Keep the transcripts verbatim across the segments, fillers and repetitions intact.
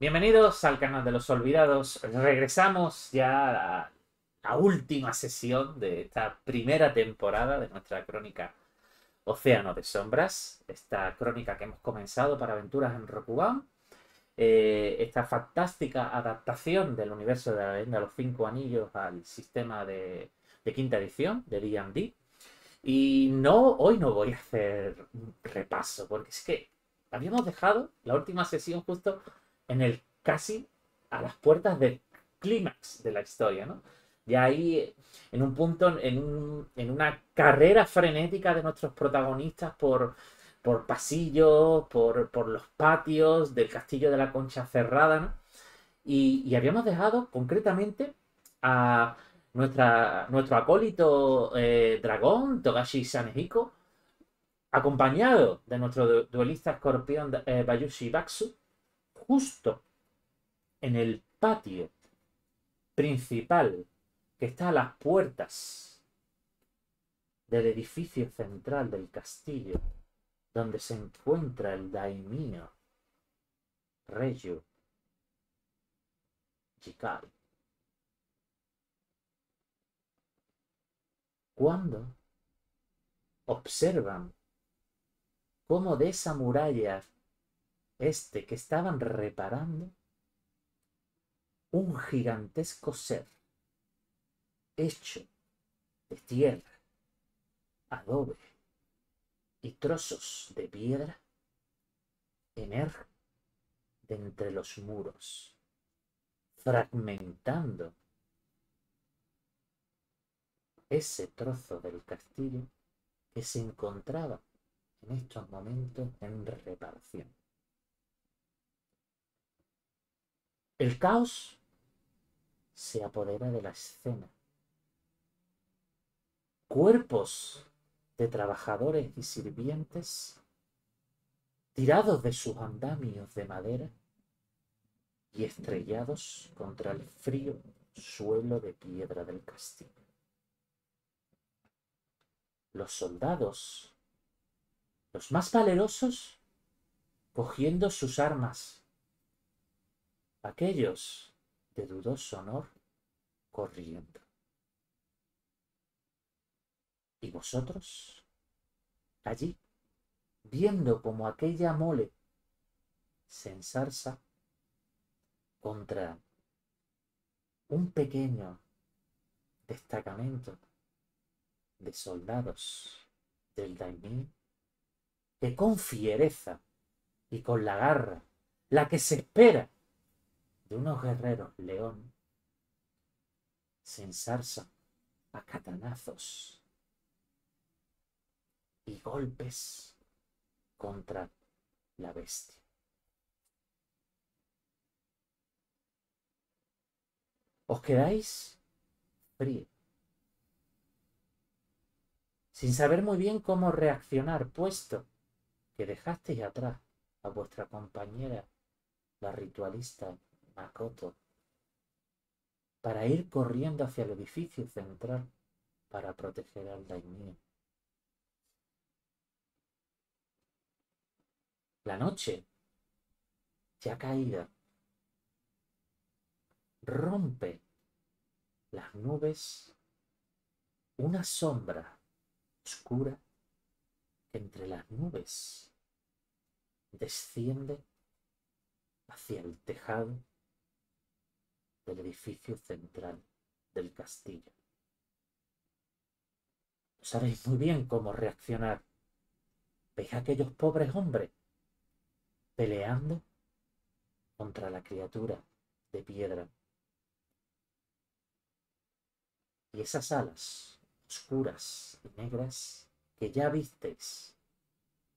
Bienvenidos al Canal de los Olvidados. Regresamos ya a la, la última sesión de esta primera temporada de nuestra crónica Océano de Sombras. Esta crónica que hemos comenzado para aventuras en Rokugan. Eh, esta fantástica adaptación del universo de la Leyenda de los Cinco Anillos al sistema de, de quinta edición de D and D. Y no, hoy no voy a hacer un repaso, porque es que habíamos dejado la última sesión justo en el casi a las puertas del clímax de la historia, ¿no? Ya ahí, en un punto, en, un, en una carrera frenética de nuestros protagonistas por, por pasillos, por, por los patios del Castillo de la Concha Cerrada, ¿no? Y, y habíamos dejado concretamente a nuestra, nuestro acólito eh, dragón, Togashi Sanehiko, acompañado de nuestro du duelista escorpión eh, Bayushi Baksu, justo en el patio principal que está a las puertas del edificio central del castillo, donde se encuentra el daimyo Reju Jikaru. Cuando observan cómo de esa muralla este que estaban reparando, un gigantesco ser hecho de tierra, adobe y trozos de piedra emerge de entre los muros, fragmentando ese trozo del castillo que se encontraba en estos momentos en reparación. El caos se apodera de la escena. Cuerpos de trabajadores y sirvientes tirados de sus andamios de madera y estrellados contra el frío suelo de piedra del castillo. Los soldados, los más valerosos, cogiendo sus armas. Aquellos de dudoso honor corriendo. Y vosotros, allí, viendo como aquella mole se ensarza contra un pequeño destacamento de soldados del daimyo que con fiereza y con la garra, la que se espera de unos guerreros león, se ensarzan a catanazos y golpes contra la bestia. Os quedáis frío, sin saber muy bien cómo reaccionar, puesto que dejasteis atrás a vuestra compañera, la ritualista Makoto, para ir corriendo hacia el edificio central para proteger al daimyo. La noche, ya caída, rompe las nubes una sombra oscura que entre las nubes desciende hacia el tejado del edificio central del castillo. No sabéis muy bien cómo reaccionar. Veis a aquellos pobres hombres peleando contra la criatura de piedra. Y esas alas oscuras y negras que ya visteis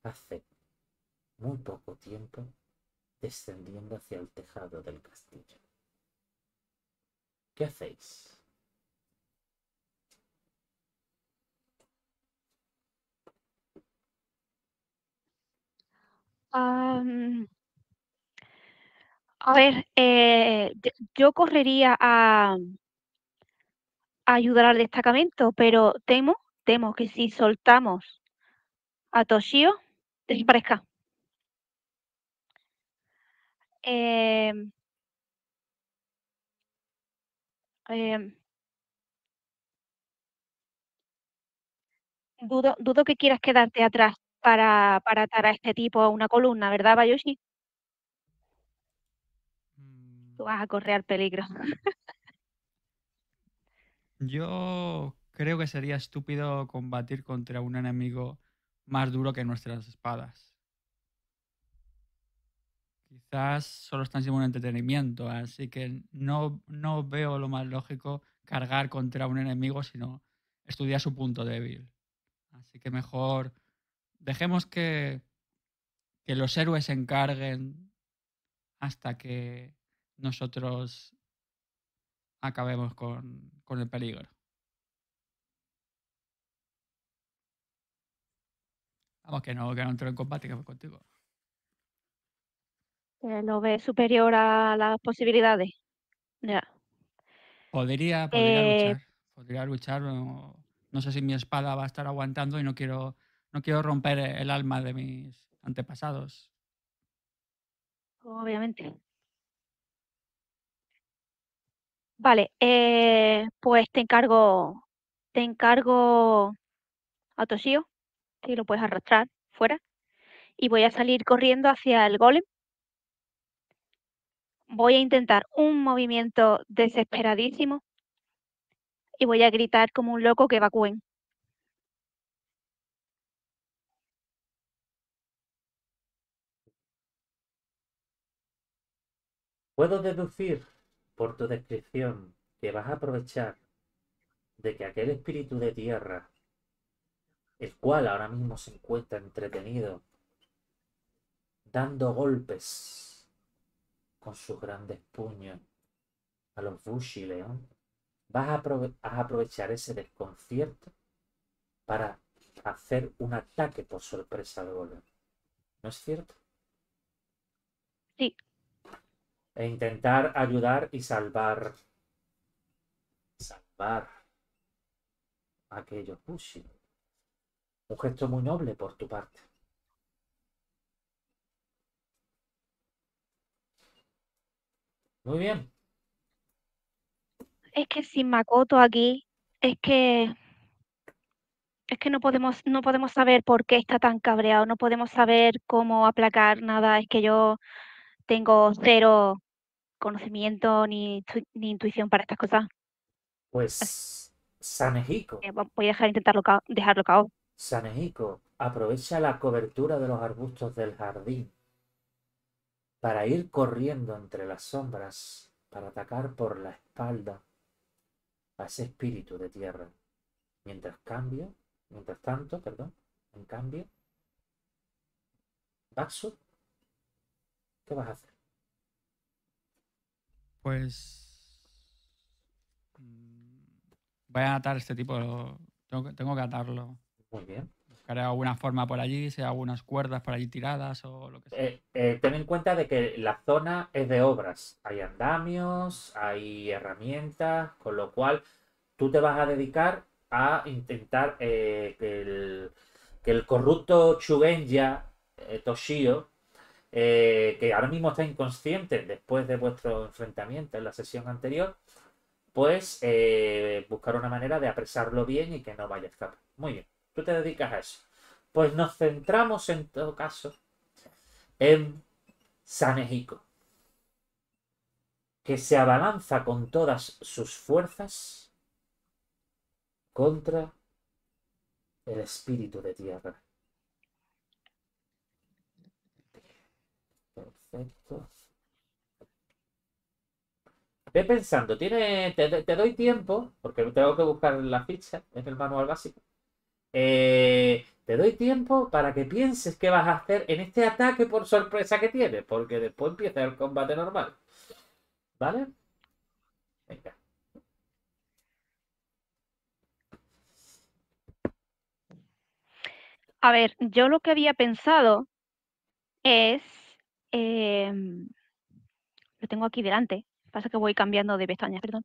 hace muy poco tiempo descendiendo hacia el tejado del castillo. ¿Qué hacéis? Um, a ver, eh, yo correría a, a ayudar al destacamento, pero temo, temo que si soltamos a Toshio, desaparezca. eh, eh, dudo, dudo que quieras quedarte atrás para, para atar a este tipo a una columna, ¿verdad, Bayushi? Tú vas a correr peligro. Yo creo que sería estúpido combatir contra un enemigo más duro que nuestras espadas. Quizás solo están siendo un entretenimiento, así que no, no veo lo más lógico cargar contra un enemigo, sino estudiar su punto débil. Así que mejor dejemos que, que los héroes se encarguen hasta que nosotros acabemos con, con el peligro. Vamos, que no, que no entro en combate, que voy contigo. ¿Lo ves superior a las posibilidades? Ya. Podría, podría eh... luchar. Podría luchar. No, no sé si mi espada va a estar aguantando y no quiero, no quiero romper el alma de mis antepasados. Obviamente. Vale, eh, pues te encargo, te encargo a Toshio, que lo puedes arrastrar fuera, y voy a salir corriendo hacia el golem. Voy a intentar un movimiento desesperadísimo y voy a gritar como un loco que evacúen. Puedo deducir por tu descripción que vas a aprovechar de que aquel espíritu de tierra, el cual ahora mismo se encuentra entretenido dando golpes con sus grandes puños a los Bushi León, vas a, aprove a aprovechar ese desconcierto para hacer un ataque por sorpresa al golem, ¿no es cierto? Sí. E intentar ayudar y salvar salvar a aquellos Bushi. Un gesto muy noble por tu parte. Muy bien. Es que sin Makoto aquí, es que es que no podemos no podemos saber por qué está tan cabreado, no podemos saber cómo aplacar nada, es que yo tengo cero conocimiento ni, ni intuición para estas cosas. Pues Sanehiko. Voy a dejar intentarlo ca dejarlo caos. Sanehiko aprovecha la cobertura de los arbustos del jardín para ir corriendo entre las sombras para atacar por la espalda a ese espíritu de tierra. Mientras cambio, mientras tanto, perdón, en cambio, Baksu, ¿qué vas a hacer? Pues voy a atar a este tipo. Tengo, tengo que atarlo. Muy bien. Buscaré alguna forma por allí, sea algunas cuerdas por allí tiradas o lo que sea. Eh, eh, ten en cuenta de que la zona es de obras. Hay andamios, hay herramientas, con lo cual tú te vas a dedicar a intentar eh, que, el, que el corrupto Shugenja eh, Toshio, eh, que ahora mismo está inconsciente después de vuestro enfrentamiento en la sesión anterior, pues eh, buscar una manera de apresarlo bien y que no vaya a escapar. Muy bien. Tú te dedicas a eso. Pues nos centramos en todo caso en Sanehiko, que se abalanza con todas sus fuerzas contra el espíritu de tierra. Perfecto. Ve pensando, tiene, te, te doy tiempo, porque tengo que buscar la ficha en el manual básico. Eh, te doy tiempo para que pienses qué vas a hacer en este ataque por sorpresa que tienes, porque después empieza el combate normal. ¿Vale? Venga. A ver, yo lo que había pensado es... Eh, lo tengo aquí delante. Pasa que voy cambiando de pestañas, perdón.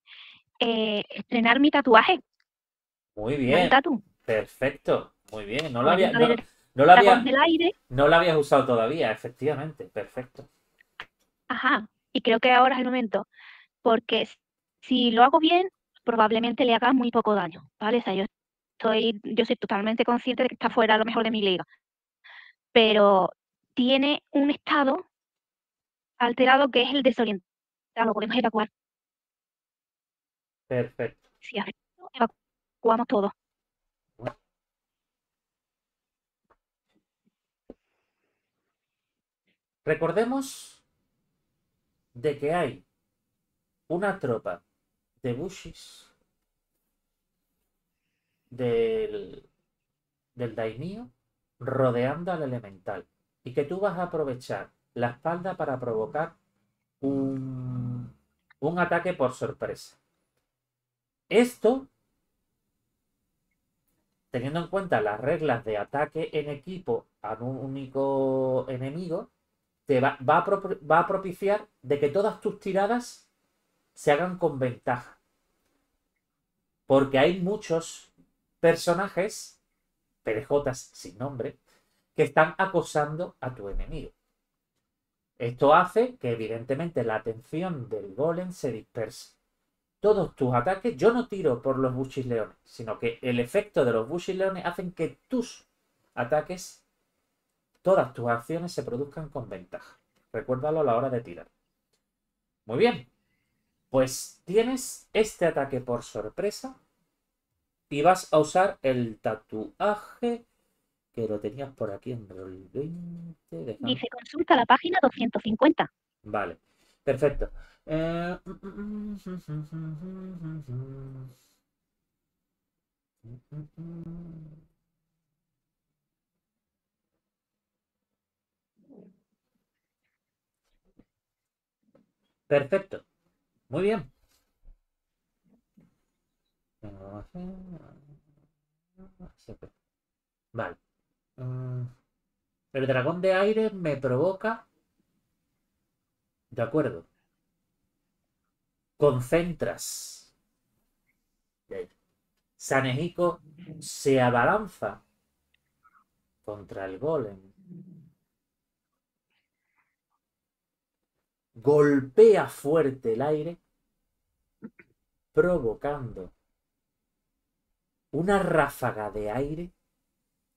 Eh, estrenar mi tatuaje. Muy bien. Tatu. Perfecto, muy bien. No lo había, no, no lo había, no lo habías usado todavía, efectivamente. Perfecto. ajá, y creo que ahora es el momento, porque si lo hago bien, probablemente le haga muy poco daño, ¿vale? O sea, yo estoy, yo soy totalmente consciente de que está fuera a lo mejor de mi liga, pero tiene un estado alterado que es el desorientado, lo podemos evacuar. Perfecto. Si evacuamos todo. Recordemos de que hay una tropa de bushis del, del daimyo rodeando al elemental y que tú vas a aprovechar la espalda para provocar un, un ataque por sorpresa. Esto, teniendo en cuenta las reglas de ataque en equipo a un único enemigo, te va, va, a pro, va a propiciar de que todas tus tiradas se hagan con ventaja. Porque hay muchos personajes, perejotas sin nombre, que están acosando a tu enemigo. Esto hace que evidentemente la atención del golem se disperse. Todos tus ataques, yo no tiro por los buchisleones, sino que el efecto de los buchisleones hacen que tus ataques, todas tus acciones se produzcan con ventaja. Recuérdalo a la hora de tirar. Muy bien. Pues tienes este ataque por sorpresa. Y vas a usar el tatuaje que lo tenías por aquí en Rol veinte. Dejame. Y se consulta la página doscientos cincuenta. Vale. Perfecto. Eh... Perfecto. Muy bien. Vale. El dragón de aire me provoca... De acuerdo. Concentras. Sanehiko se abalanza contra el golem. Golpea fuerte el aire, provocando una ráfaga de aire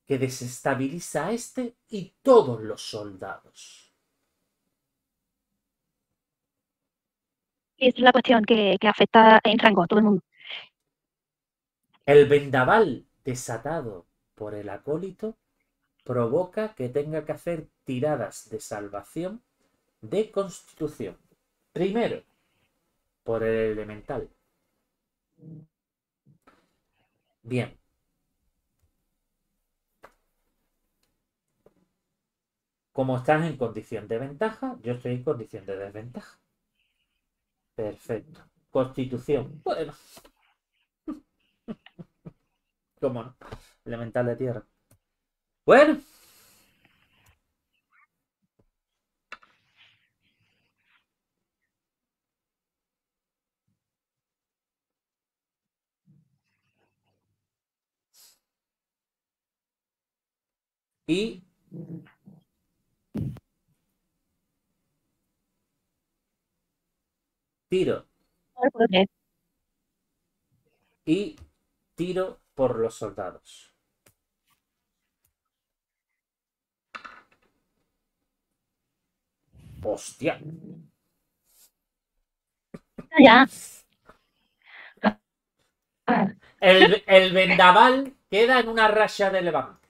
que desestabiliza a este y todos los soldados. Es la cuestión que, que afecta en rango a todo el mundo. El vendaval desatado por el acólito provoca que tenga que hacer tiradas de salvación de constitución. Primero, por el elemental. Bien. Como estás en condición de ventaja, yo estoy en condición de desventaja. Perfecto. Constitución. Bueno. ¿Cómo no? Elemental de tierra. Bueno. Y tiro. Y tiro por los soldados. Hostia. Ya. El, el vendaval queda en una raya de levante.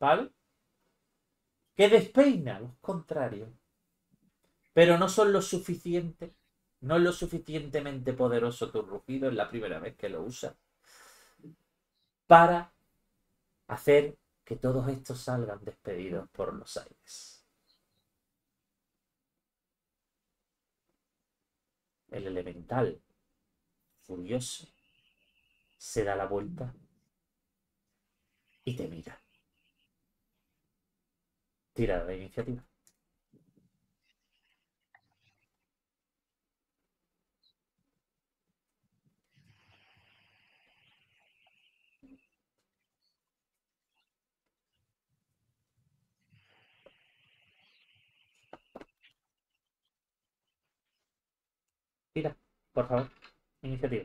¿Vale? Que despeina a los contrarios, pero no son lo suficiente, no es lo suficientemente poderoso tu rugido, es la primera vez que lo usas, para hacer que todos estos salgan despedidos por los aires. El elemental, furioso, se da la vuelta y te mira. Tirada de iniciativa. Tira, por favor. Iniciativa.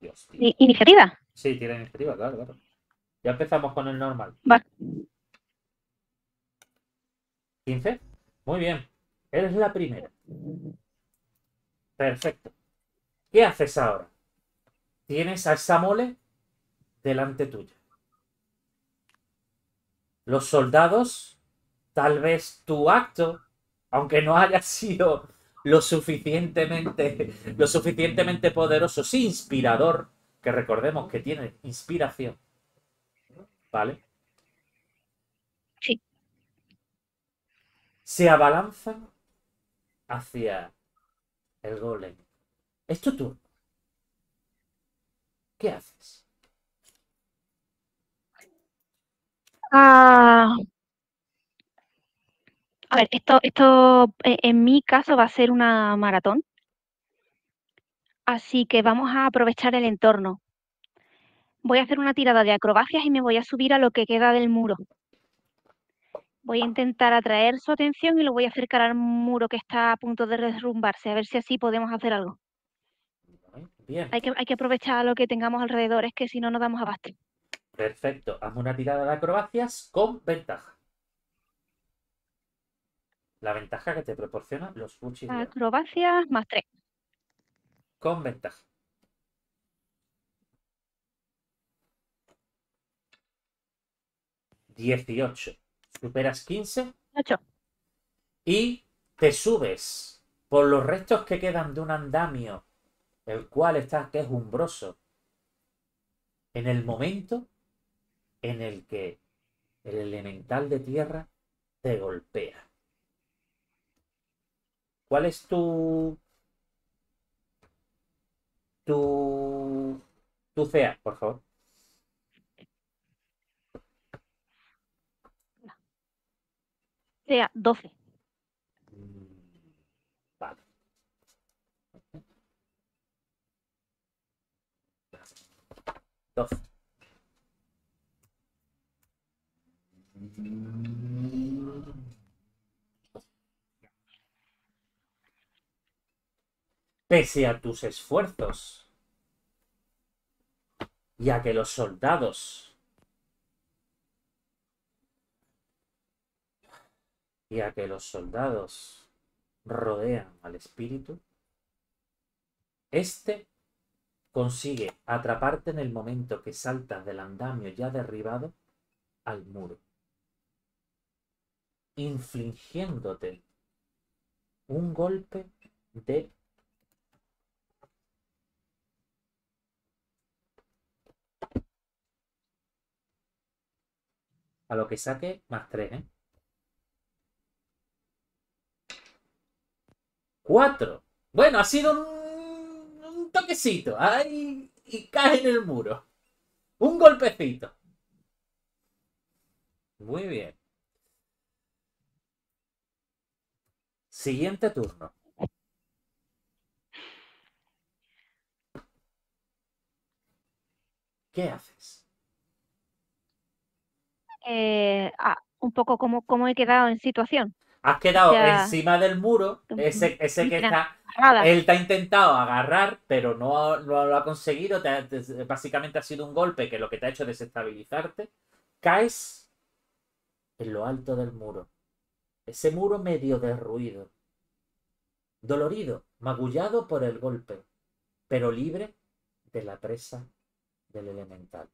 Dios, ¿Iniciativa? Sí, tira iniciativa, claro, claro. Ya empezamos con el normal. Vale. ¿quince? Muy bien. Eres la primera. Perfecto. ¿Qué haces ahora? Tienes a esa mole delante tuya. Los soldados, tal vez tu acto, aunque no haya sido lo suficientemente, lo suficientemente poderoso, sí inspirador, que recordemos que tiene inspiración. ¿Vale? Sí. Se abalanzan hacia el golem. Es tu turno. ¿Qué haces? Ah, a ver, esto, esto en mi caso va a ser una maratón. Así que vamos a aprovechar el entorno. Voy a hacer una tirada de acrobacias y me voy a subir a lo que queda del muro. Voy a intentar atraer su atención y lo voy a acercar al muro que está a punto de derrumbarse, a ver si así podemos hacer algo. Bien. Hay que, hay que aprovechar lo que tengamos alrededor, es que si no nos damos abasto. Perfecto. Hazme una tirada de acrobacias con ventaja. La ventaja que te proporcionan los cuchillos. Acrobacias más tres. Con ventaja. dieciocho. Superas quince. ocho. Y te subes por los restos que quedan de un andamio, el cual está que es umbroso, en el momento en el que el elemental de tierra te golpea. ¿Cuál es tu... tu... tu C E A, por favor? C E A doce. doce. Pese a tus esfuerzos, ya que los soldados, ya que los soldados rodean al espíritu, este consigue atraparte en el momento que saltas del andamio ya derribado al muro, infligiéndote un golpe de a lo que saque más tres, ¿eh? cuatro. Bueno, ha sido un toquecito, ahí, y cae en el muro. Un golpecito. Muy bien. Siguiente turno. ¿Qué haces? Eh, ah, un poco como, como he quedado en situación. Has quedado, o sea, encima del muro, ese, ese que está, él te ha intentado agarrar, pero no, no lo ha conseguido, te ha, te, básicamente ha sido un golpe que lo que te ha hecho es desestabilizarte, caes en lo alto del muro, ese muro medio derruido, dolorido, magullado por el golpe, pero libre de la presa del elemental.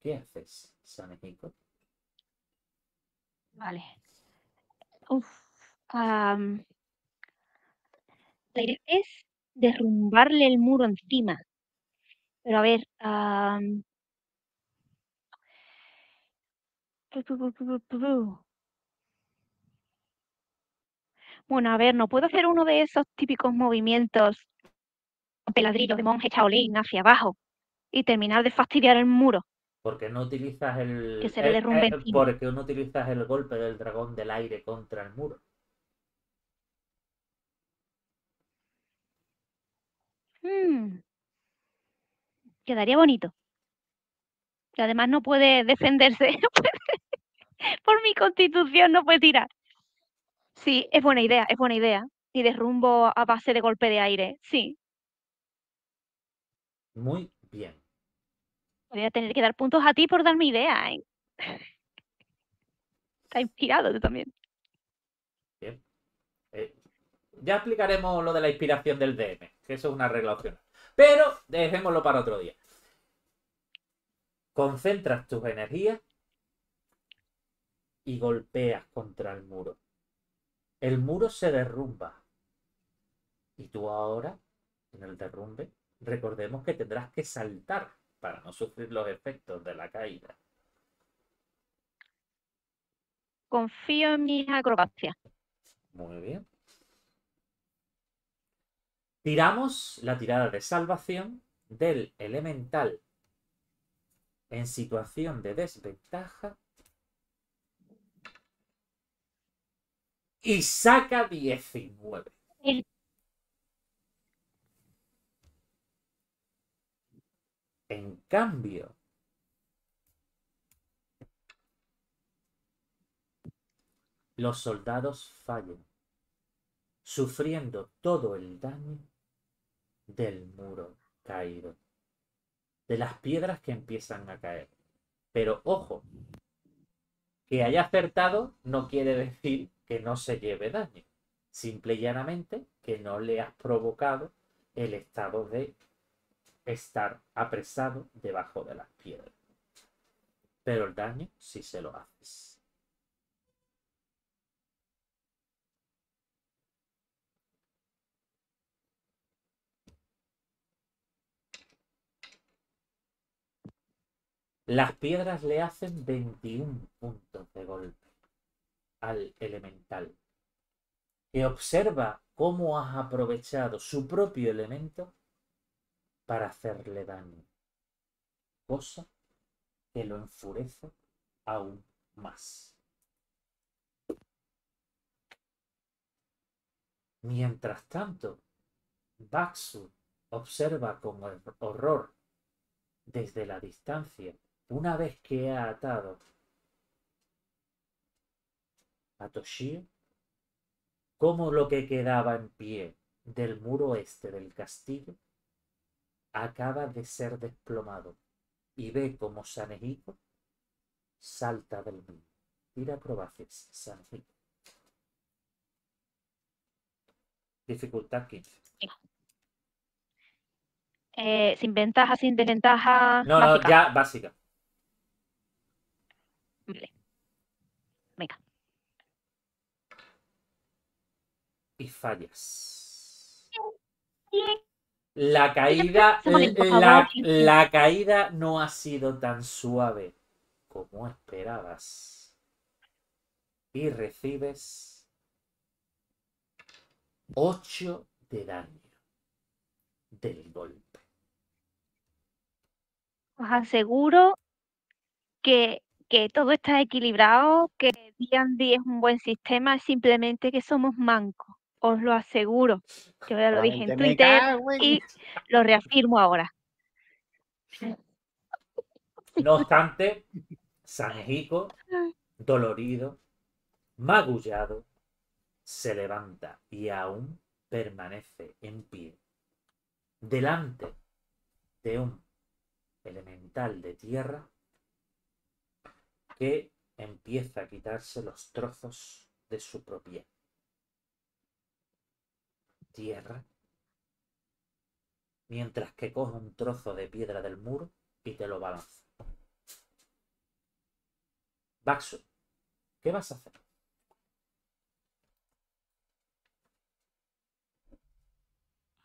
¿Qué haces, Sanehiko? Vale. Uf, um, la idea es derrumbarle el muro encima. Pero a ver, um, bueno, a ver, no puedo hacer uno de esos típicos movimientos de ladrillos de monje Shaolin hacia abajo y terminar de fastidiar el muro. Porque no utilizas el, que se le derrumbe el, el porque no utilizas el golpe del dragón del aire contra el muro. Mm. Quedaría bonito. Y además no puede defenderse. Por mi constitución no puede tirar. Sí, es buena idea, es buena idea. y de rumbo a base de golpe de aire, sí. Muy bien. Voy a tener que dar puntos a ti por darme idea, ¿eh? Está inspirado tú también. Bien. Eh, ya explicaremos lo de la inspiración del D M, que eso es una regla opcional. Pero dejémoslo para otro día. Concentras tus energías y golpeas contra el muro. El muro se derrumba. Y tú ahora, en el derrumbe, recordemos que tendrás que saltar para no sufrir los efectos de la caída. Confío en mis acrobacias. Muy bien. Tiramos la tirada de salvación del elemental en situación de desventaja. Y saca diecinueve. El... En cambio, los soldados fallan, sufriendo todo el daño del muro caído, de las piedras que empiezan a caer. Pero ojo, que haya acertado no quiere decir que no se lleve daño, simple y llanamente que no le has provocado el estado de estar apresado debajo de las piedras. Pero el daño sí se lo haces. Las piedras le hacen veintiún puntos de golpe al elemental, que observa cómo has aprovechado su propio elemento para hacerle daño, cosa que lo enfurece aún más. Mientras tanto, Baksu observa con horror desde la distancia, una vez que ha atado a Toshio, como lo que quedaba en pie del muro oeste del castillo acaba de ser desplomado, y ve como Sanehiko salta del muro. Tira probaces, Sanehiko. Dificultad quince. Eh, sin ventaja, sin desventaja. No, básica. No, ya básica. Vale. Venga. Y fallas. La caída, la, la caída no ha sido tan suave como esperabas. Y recibes ocho de daño del golpe. Os aseguro que, que todo está equilibrado, que D and D es un buen sistema, simplemente que somos mancos. Os lo aseguro. Yo ya lo Ay, dije en Twitter cago, y lo reafirmo ahora. No obstante, Sanehiko, dolorido, magullado, se levanta y aún permanece en pie delante de un elemental de tierra que empieza a quitarse los trozos de su propia tierra, mientras que coge un trozo de piedra del muro y te lo balanza. Baksu, ¿qué vas a hacer?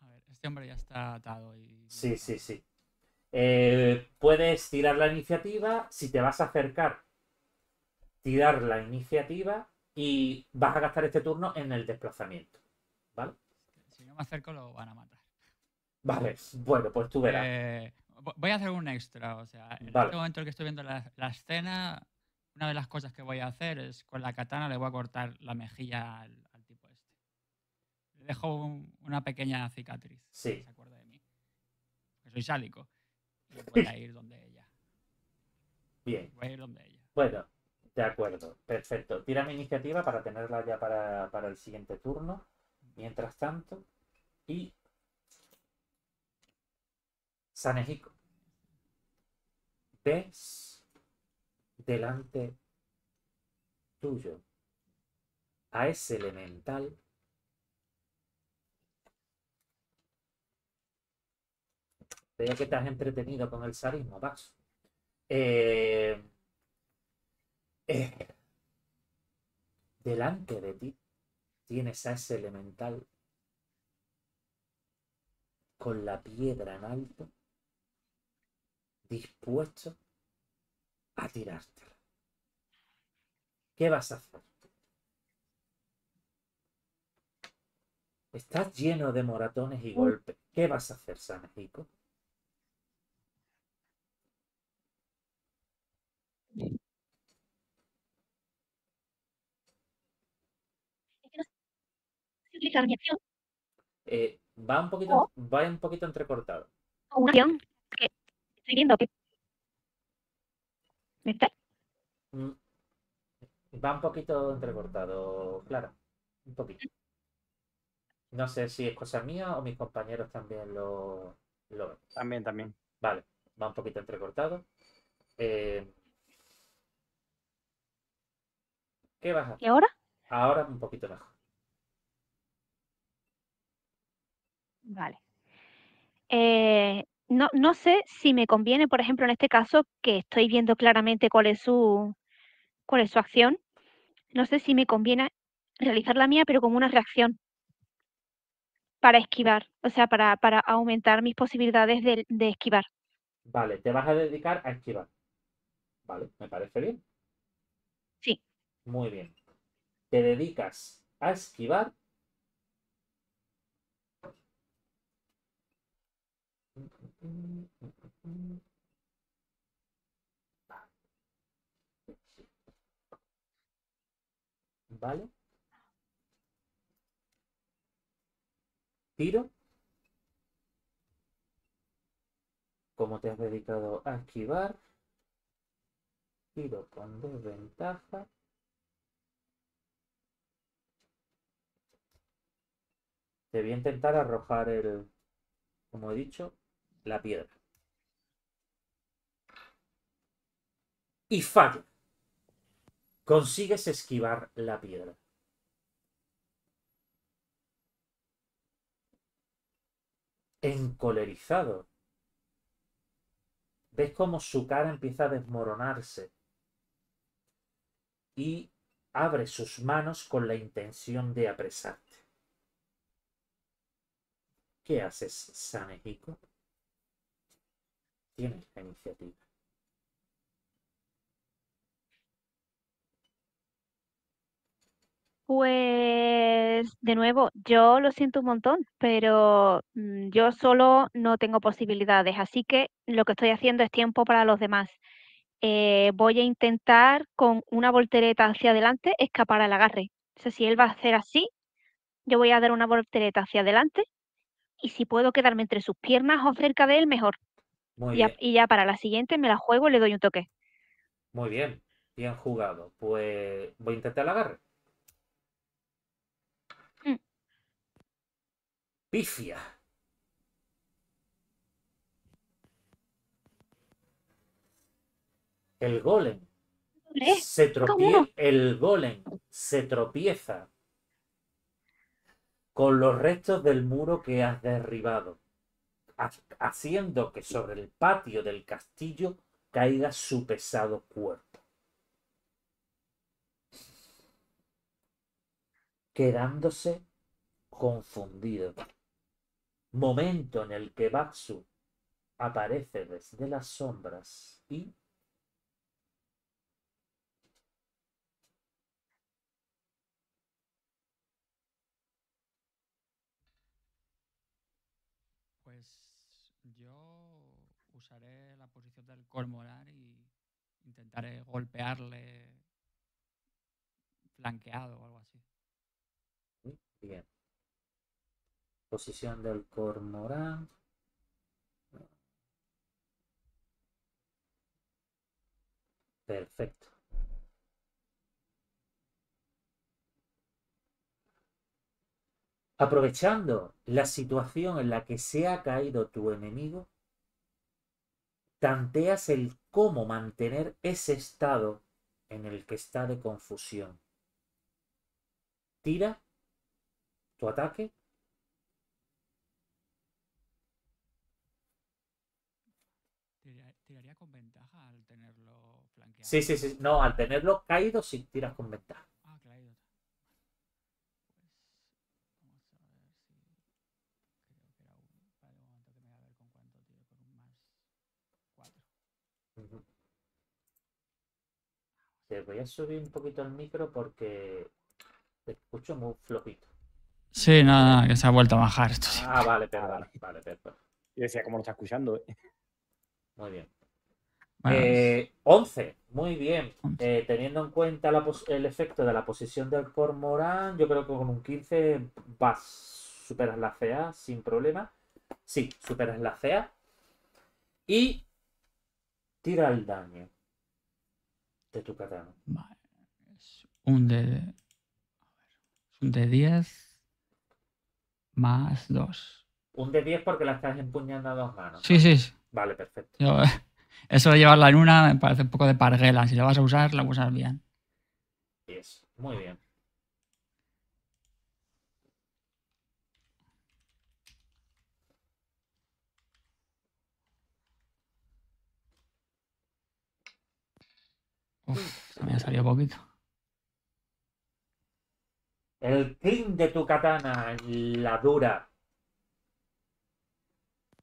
A ver, este hombre ya está atado y... Sí, sí, sí. Eh, puedes tirar la iniciativa. Si te vas a acercar, tirar la iniciativa y vas a gastar este turno en el desplazamiento, ¿vale? Si no me acerco lo van a matar. Vale, bueno, pues tú verás. Eh, voy a hacer un extra, o sea, en vale. Este momento que estoy viendo la, la escena, una de las cosas que voy a hacer es con la katana le voy a cortar la mejilla al, al tipo este. Le dejo un, una pequeña cicatriz, sí. Se acuerda de mí. Porque soy sálico. Voy a ir donde ella. Bien. Voy a ir donde ella. Bueno, de acuerdo, perfecto. Tira mi iniciativa para tenerla ya para, para el siguiente turno. mientras tanto, y Sanehiko, ves delante tuyo a ese elemental . Veo que te has entretenido con el sadismo, Baksu. Eh, eh, delante de ti tienes a ese elemental con la piedra en alto, dispuesto a tirártela. ¿Qué vas a hacer? Estás lleno de moratones y golpes. ¿Qué vas a hacer, Sanehiko? Eh, va un poquito, oh. va un poquito entrecortado. Una acción que estoy viendo que ¿Me está? Va un poquito entrecortado, Clara. Un poquito. No sé si es cosa mía o mis compañeros también lo, lo ven. También, también. Vale, va un poquito entrecortado. Eh, ¿Qué vas a hacer? ¿Y ahora? Ahora un poquito mejor. Vale. Eh, no, no sé si me conviene, por ejemplo, en este caso, que estoy viendo claramente cuál es su, cuál es su acción. No sé si me conviene realizar la mía, pero como una reacción. Para esquivar, o sea, para, para aumentar mis posibilidades de, de esquivar. Vale, te vas a dedicar a esquivar. Vale, ¿me parece bien? Sí. Muy bien. Te dedicas a esquivar. Vale. Tiro. Como te has dedicado a esquivar, tiro con desventaja. Te voy a intentar arrojar el, como he dicho, la piedra. Y fallo. Consigues esquivar la piedra. Encolerizado. Ves cómo su cara empieza a desmoronarse y abre sus manos con la intención de apresarte. ¿Qué haces, Sanehiko? Tienes la iniciativa. Pues, de nuevo, yo lo siento un montón, pero yo solo no tengo posibilidades, así que lo que estoy haciendo es tiempo para los demás. Eh, voy a intentar con una voltereta hacia adelante escapar al agarre. O sea, si él va a hacer así, yo voy a dar una voltereta hacia adelante y si puedo quedarme entre sus piernas o cerca de él, mejor. Muy bien. Y ya para la siguiente me la juego y le doy un toque. Muy bien, bien jugado. Pues voy a intentar el agarre. Pifia. El golem ¿Eh? se tropieza. El golem se tropieza con los restos del muro que has derribado, haciendo que sobre el patio del castillo caiga su pesado cuerpo, quedándose confundido. Momento en el que Baksu aparece desde las sombras y pues yo usaré la posición del cormorar y intentaré golpearle flanqueado o algo así. Bien. Posición del cormorán. Perfecto. aprovechando la situación en la que se ha caído tu enemigo, tanteas el cómo mantener ese estado en el que está de confusión. Tira tu ataque. ¿Tiraría con ventaja al tenerlo flanqueado? Sí, sí, sí. No, al tenerlo caído sí tiras con ventaja. Ah, caído. Pues vamos a ver si... Creo que era uno. Para el momento que me voy a ver con cuánto tiro. Con un más cuatro. Uh-huh. Te voy a subir un poquito el micro porque te escucho muy flojito. Sí, nada, no, que se ha vuelto a bajar esto. Ah, vale, perdón. Vale, vale, perdón. Yo decía, ¿cómo lo está escuchando, eh? Muy bien. Bueno, eh, once, muy bien. once. Eh, teniendo en cuenta la el efecto de la posición del cormorán, yo creo que con un quince vas, superas la C A sin problema. Sí, superas la C A. Y tira el daño de tu katana. Vale. Es un de... Un de diez más dos. Un de diez porque la estás empuñando a dos manos. Sí, sí, sí. Vale, perfecto. Yo, eso de llevarla en una me parece un poco de parguela. Si la vas a usar, la usas bien. Yes. Muy bien. Uf, se me ha salido poquito. El crin de tu katana en la dura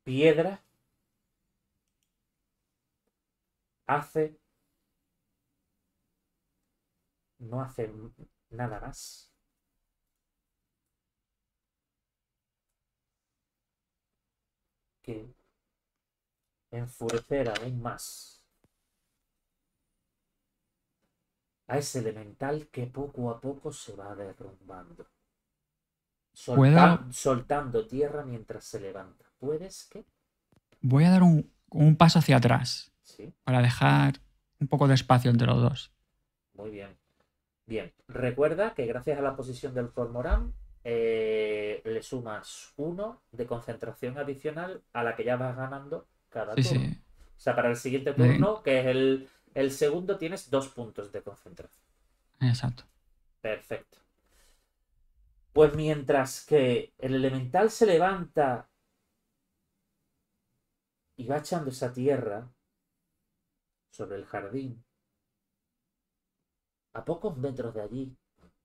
piedra hace, no hace nada más. Que enfurecer aún más a ese elemental que poco a poco se va derrumbando. Solta, ¿Puedo... soltando tierra mientras se levanta. ¿Puedes qué? Voy a dar un, un paso hacia atrás. ¿Sí? Para dejar un poco de espacio entre los dos. Muy bien. Bien, recuerda que gracias a la posición del cormorán eh, le sumas uno de concentración adicional a la que ya vas ganando cada sí, turno. Sí. O sea, para el siguiente turno, sí. que es el, el segundo, tienes dos puntos de concentración. Exacto. Perfecto. Pues mientras que el elemental se levanta y va echando esa tierra sobre el jardín, a pocos metros de allí,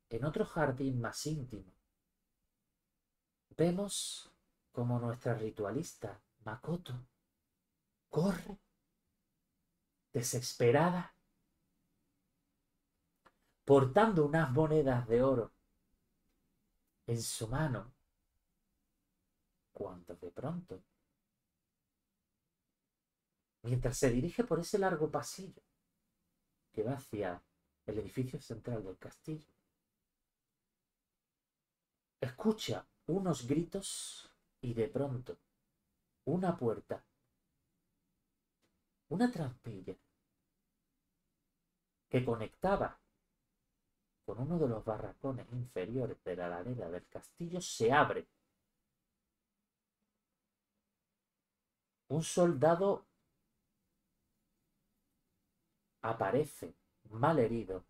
en otro jardín más íntimo, vemos como nuestra ritualista, Makoto, corre, desesperada, portando unas monedas de oro en su mano, cuando de pronto, mientras se dirige por ese largo pasillo que va hacia el edificio central del castillo, escucha unos gritos y de pronto una puerta, una trampilla que conectaba con uno de los barracones inferiores de la ladera del castillo se abre. Un soldado aparece malherido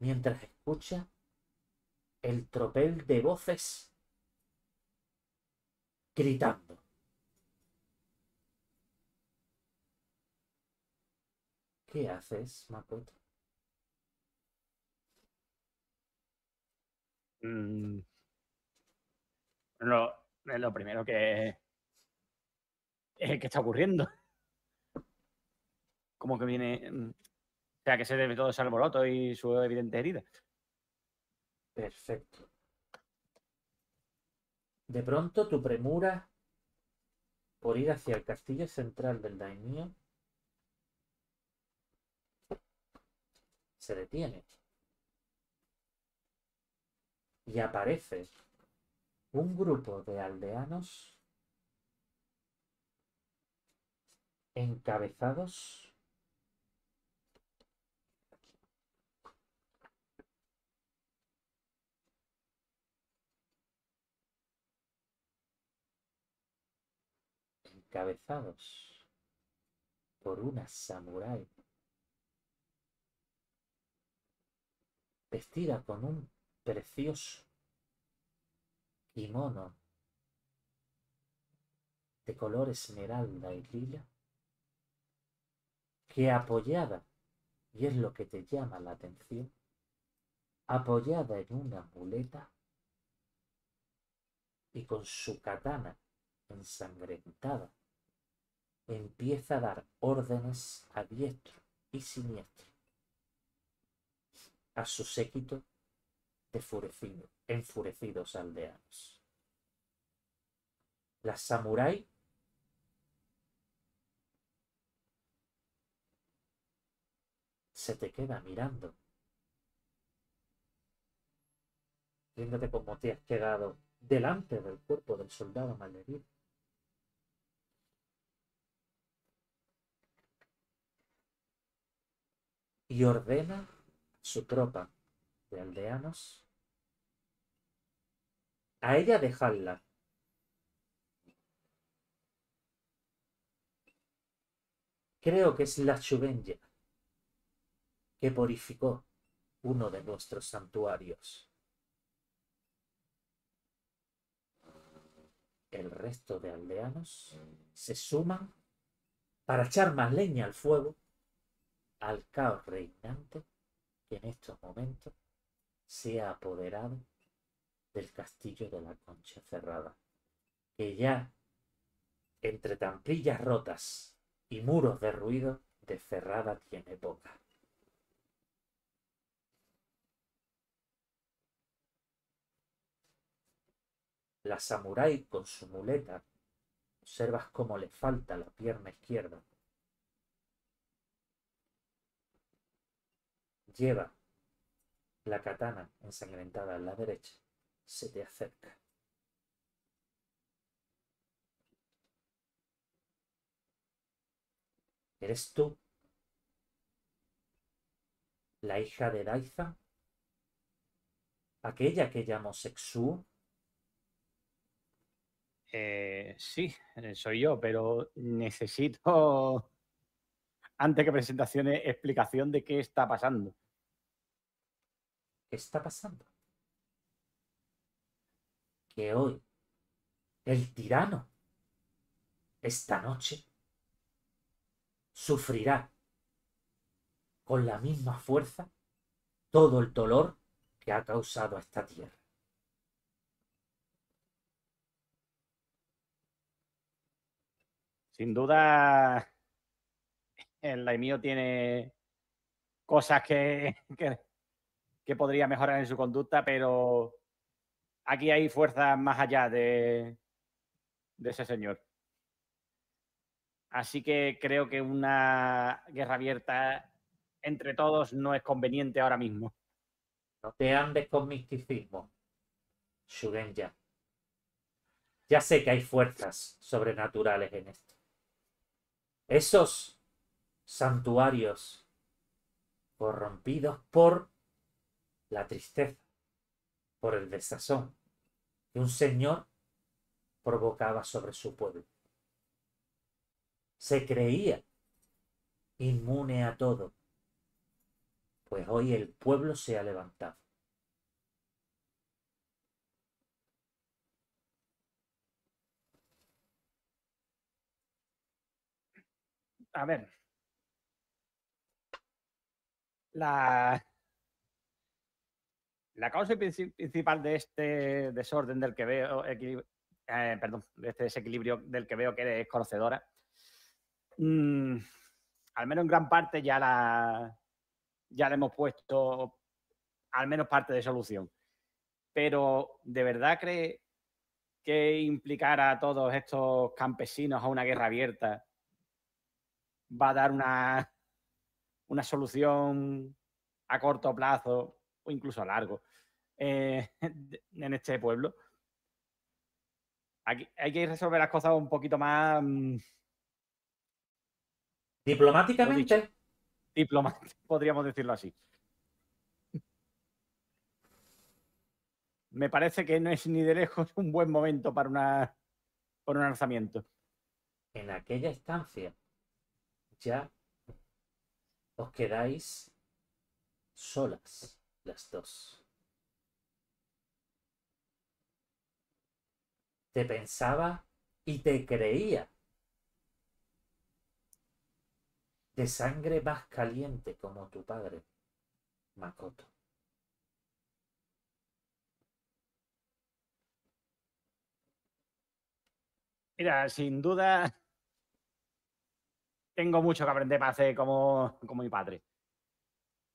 mientras escucha el tropel de voces gritando. ¿Qué haces, Makoto? Mm. Lo, lo primero que, que está ocurriendo. Como que viene... O sea, que se debe todo ese alboroto y su evidente herida. Perfecto. De pronto, tu premura por ir hacia el castillo central del Daimyo se detiene. Y aparece un grupo de aldeanos encabezados encabezados por una samurái vestida con un precioso kimono de color esmeralda y lila, que apoyada, y es lo que te llama la atención, apoyada en una muleta y con su katana ensangrentada, empieza a dar órdenes a diestro y siniestro a su séquito de furecido, enfurecidos aldeanos. La samurái se te queda mirando, viéndote como te has quedado delante del cuerpo del soldado malherido. Y ordena su tropa de aldeanos a ella dejarla. Creo que es la Shubenja que purificó uno de nuestros santuarios. El resto de aldeanos se suman para echar más leña al fuego, al caos reinante que en estos momentos se ha apoderado del Castillo de la Concha Cerrada, que ya entre trampillas rotas y muros derruidos de cerrada tiene poca. La samurái con su muleta, observas cómo le falta la pierna izquierda. Lleva la katana ensangrentada en la derecha, se te acerca. ¿Eres tú la hija de Daiza? ¿Aquella que llamó Sexuo? Eh, sí, soy yo, pero necesito, antes que presentaciones, explicación de qué está pasando. ¿Qué está pasando? Que hoy el tirano, esta noche, sufrirá con la misma fuerza todo el dolor que ha causado a esta tierra. Sin duda, el Daimyo tiene cosas que, que, que podría mejorar en su conducta, pero aquí hay fuerzas más allá de, de ese señor. Así que creo que una guerra abierta entre todos no es conveniente ahora mismo. No te andes con misticismo, Shugenja. Ya sé que hay fuerzas sobrenaturales en esto. Esos santuarios corrompidos por la tristeza, por el desazón que un señor provocaba sobre su pueblo. Se creía inmune a todo, pues hoy el pueblo se ha levantado. A ver, la, la causa principal de este desorden del que veo, eh, perdón, de este desequilibrio del que veo que eres conocedora, mmm, al menos en gran parte ya la, ya le hemos puesto al menos parte de solución. Pero ¿de verdad cree que implicar a todos estos campesinos a una guerra abierta va a dar una, una solución a corto plazo o incluso a largo eh, en este pueblo? Aquí hay que resolver las cosas un poquito más... Diplomáticamente. Diplomáticamente, podríamos decirlo así. Me parece que no es ni de lejos un buen momento para, una, para un lanzamiento. en aquella estancia ya os quedáis solas las dos. Te pensaba y te creía de sangre más caliente como tu padre, Makoto. Mira, sin duda tengo mucho que aprender para hacer como, como mi padre.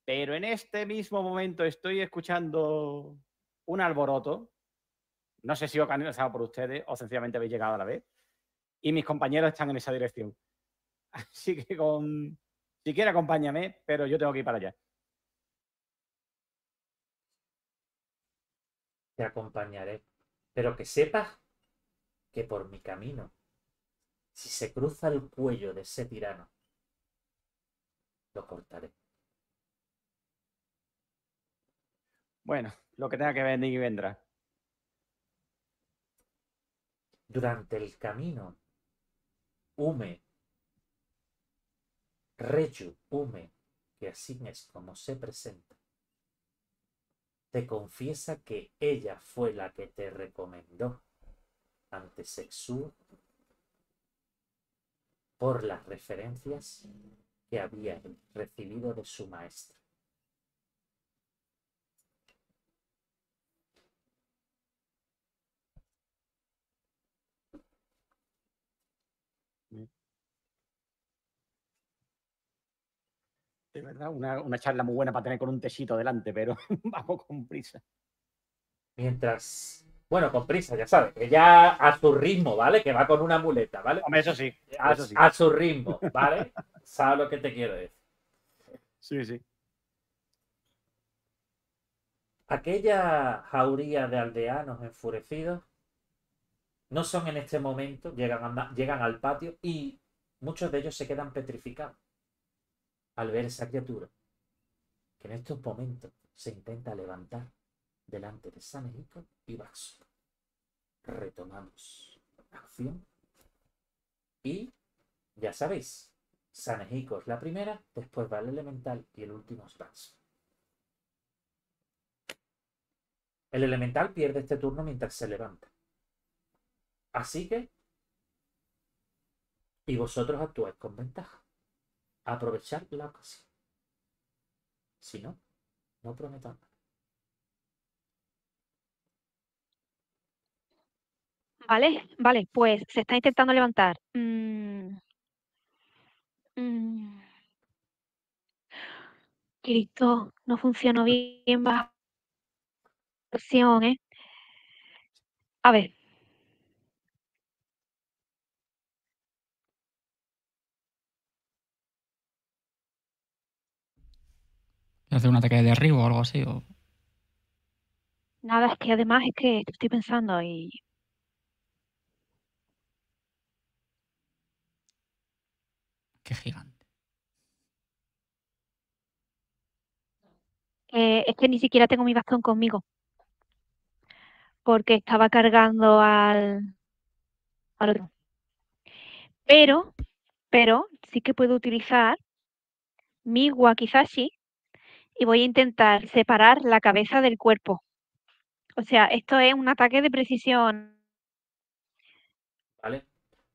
Pero en este mismo momento estoy escuchando un alboroto. No sé si organizado por ustedes o sencillamente habéis llegado a la vez. Y mis compañeros están en esa dirección. Así que con... si quiere acompáñame, pero yo tengo que ir para allá. Te acompañaré. Pero que sepas que por mi camino, si se cruza el cuello de ese tirano, lo cortaré. Bueno, lo que tenga que venir vendrá. Durante el camino, Ume, Reju Ume, que así es como se presenta, te confiesa que ella fue la que te recomendó ante Sexuo por las referencias que había recibido de su maestra. De verdad, una, una charla muy buena para tener con un tecito delante, pero vamos con prisa. Mientras... Bueno, con prisa, ya sabes. Ella a su ritmo, ¿vale? Que va con una muleta, ¿vale? Hombre, eso sí. A, eso sí. A su ritmo, ¿vale? ¿Sabes lo que te quiero decir? Sí, sí. Aquella jauría de aldeanos enfurecidos no son en este momento, llegan, a, llegan al patio y muchos de ellos se quedan petrificados al ver esa criatura que en estos momentos se intenta levantar delante de Sanehiko y Baksu. Retomamos acción. Y ya sabéis, Sanehiko es la primera, después va el elemental y el último es Baksu. El elemental pierde este turno mientras se levanta. Así que... y vosotros actuáis con ventaja. Aprovechar la ocasión. Si no, no prometo nada. Vale, vale, pues se está intentando levantar. Mm. Mm. Cristo, no funcionó bien bajo presión, ¿eh? A ver. ¿Hacer un ataque de derribo o algo así? O... Nada, es que además es que estoy pensando y... Qué gigante. Eh, es que ni siquiera tengo mi bastón conmigo. Porque estaba cargando al... al otro. Pero, pero sí que puedo utilizar mi wakizashi. Y voy a intentar separar la cabeza del cuerpo. O sea, esto es un ataque de precisión. Vale.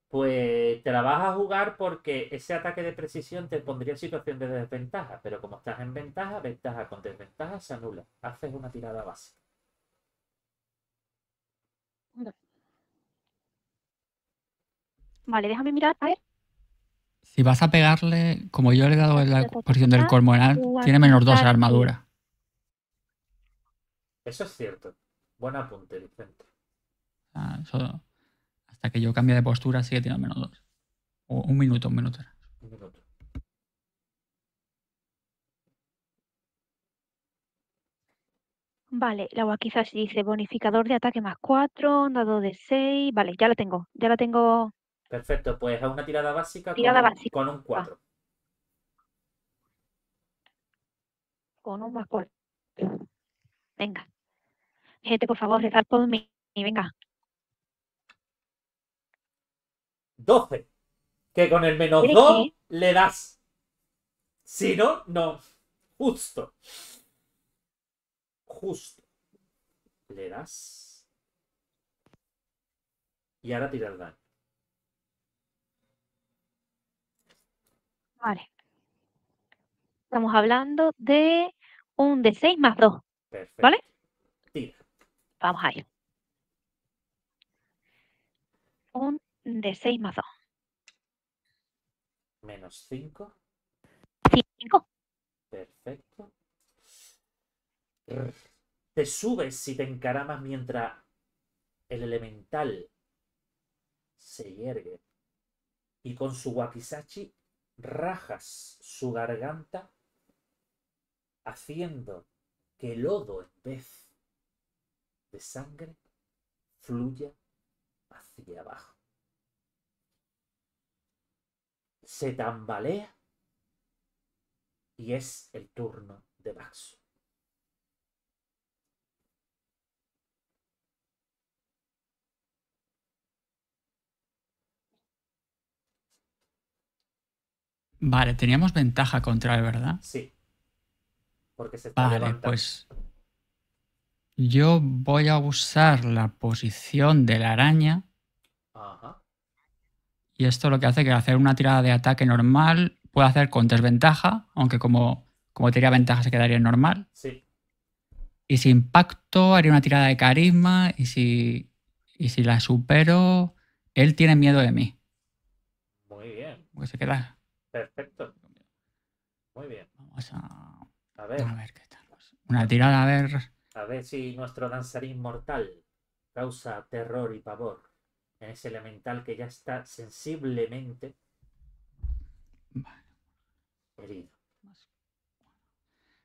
Pues te la vas a jugar porque ese ataque de precisión te pondría en situación de desventaja. Pero como estás en ventaja, ventaja con desventaja se anula. Haces una tirada básica. Vale, déjame mirar. A ver. Si vas a pegarle, como yo le he dado en la posición del cormoral, tiene menos dos en la armadura. Eso es cierto. Buen apunte, Vicente. Ah, eso, hasta que yo cambie de postura sigue teniendo menos dos. O un minuto, un minuto. Un minuto. Vale, la wakizashi dice bonificador de ataque más cuatro, dado de seis. Vale, ya la tengo, ya la tengo... Perfecto, pues es una tirada básica, tirada con, básica. Con un cuatro. Con un más cuatro. Venga. Gente, por favor, rezad por mí. Venga. doce. Que con el menos dos le das. Si no, no. Justo. Justo. Le das. Y ahora tira el daño. Vale. Estamos hablando de un D seis más dos. Perfecto. ¿Vale? Tira. Vamos ahí. Un D seis más dos. Menos cinco. cinco. Perfecto. Te subes si te encaramas mientras el elemental se hiergue. Y con su wakizashi rajas su garganta, haciendo que el lodo en vez de sangre fluya hacia abajo. Se tambalea y es el turno de Baksu. Vale, teníamos ventaja contra él, ¿verdad? Sí. Porque se está levantando. Vale, pues yo voy a usar la posición de la araña. Ajá. Y esto lo que hace que hacer una tirada de ataque normal puede hacer con desventaja, aunque como, como tenía ventaja se quedaría en normal. Sí. Y si impacto haría una tirada de carisma y si, y si la supero, él tiene miedo de mí. Muy bien. Porque se queda... Perfecto. Muy bien. Vamos a... A ver. A ver qué tal. Una tirada, a ver... A ver si nuestro danzarín mortal causa terror y pavor en ese elemental que ya está sensiblemente... Vale. Herido.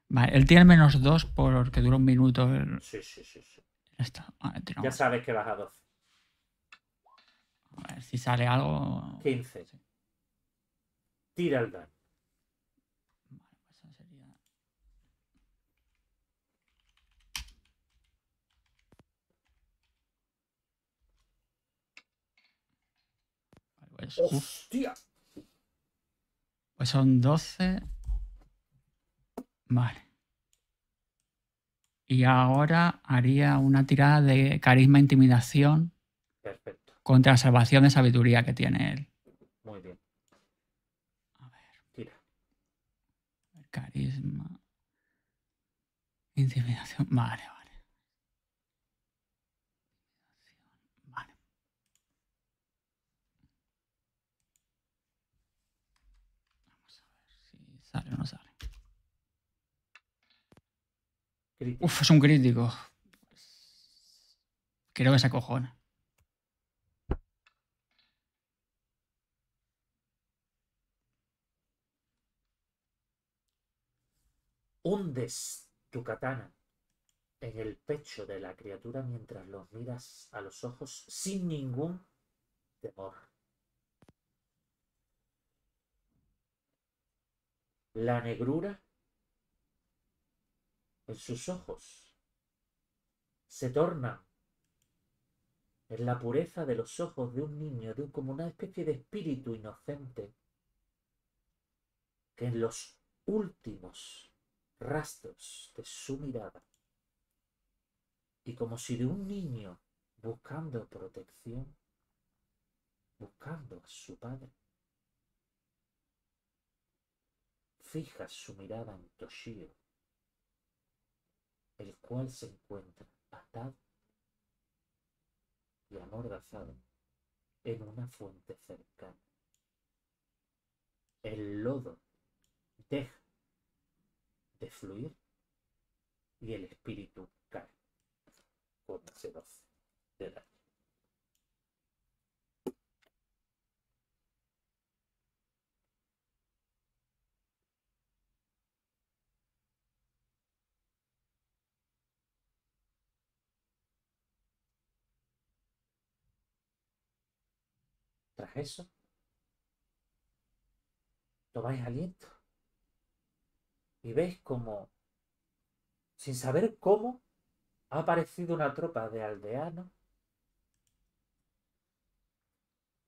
Vale, él tiene menos dos porque dura un minuto. El... Sí, sí, sí, sí. Está. Vale, ya sabes que vas a doce. A ver si sale algo... quince. Sí. Tira el daño. Pues, ¡hostia! Pues son doce. Vale. Y ahora haría una tirada de carisma intimidación. Perfecto. Contra la salvación de sabiduría que tiene él. Muy bien. Carisma. Intimidación. Vale, vale. Vale. Vamos a ver si sale o no sale. Crítico. Uf, es un crítico. Creo que se acojona. Hundes tu katana en el pecho de la criatura mientras los miras a los ojos sin ningún temor. La negrura en sus ojos se torna en la pureza de los ojos de un niño, de un, como una especie de espíritu inocente que en los últimos rastros de su mirada y como si de un niño buscando protección, buscando a su padre, fija su mirada en Toshio, el cual se encuentra atado y amordazado en una fuente cercana. El lodo deja de fluir y el espíritu cae con C doce de daño. Tras eso, tomáis aliento y veis como, sin saber cómo, ha aparecido una tropa de aldeanos,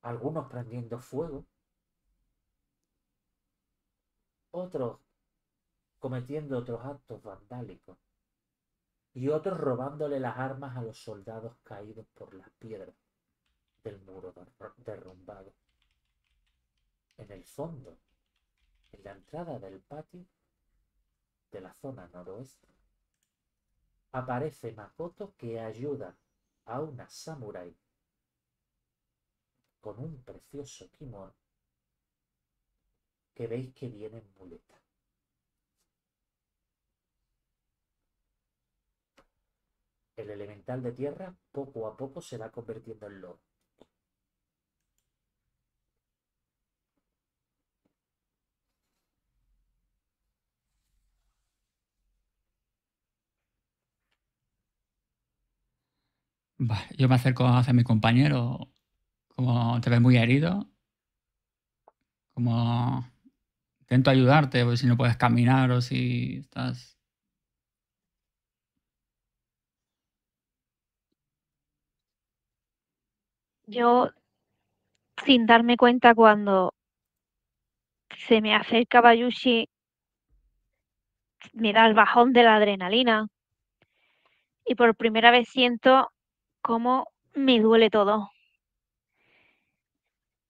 algunos prendiendo fuego otros cometiendo otros actos vandálicos y otros robándole las armas a los soldados caídos por las piedras del muro derrumbado. En el fondo, en la entrada del patio de la zona noroeste, aparece Makoto, que ayuda a una samurái con un precioso kimono que veis que viene en muleta. El elemental de tierra poco a poco se va convirtiendo en lobo. Bah, yo me acerco hacia mi compañero. Como te ves muy herido, como intento ayudarte, porque si no puedes caminar o si estás... Yo, sin darme cuenta, cuando se me acerca Bayushi, me da el bajón de la adrenalina. Y por primera vez siento cómo me duele todo.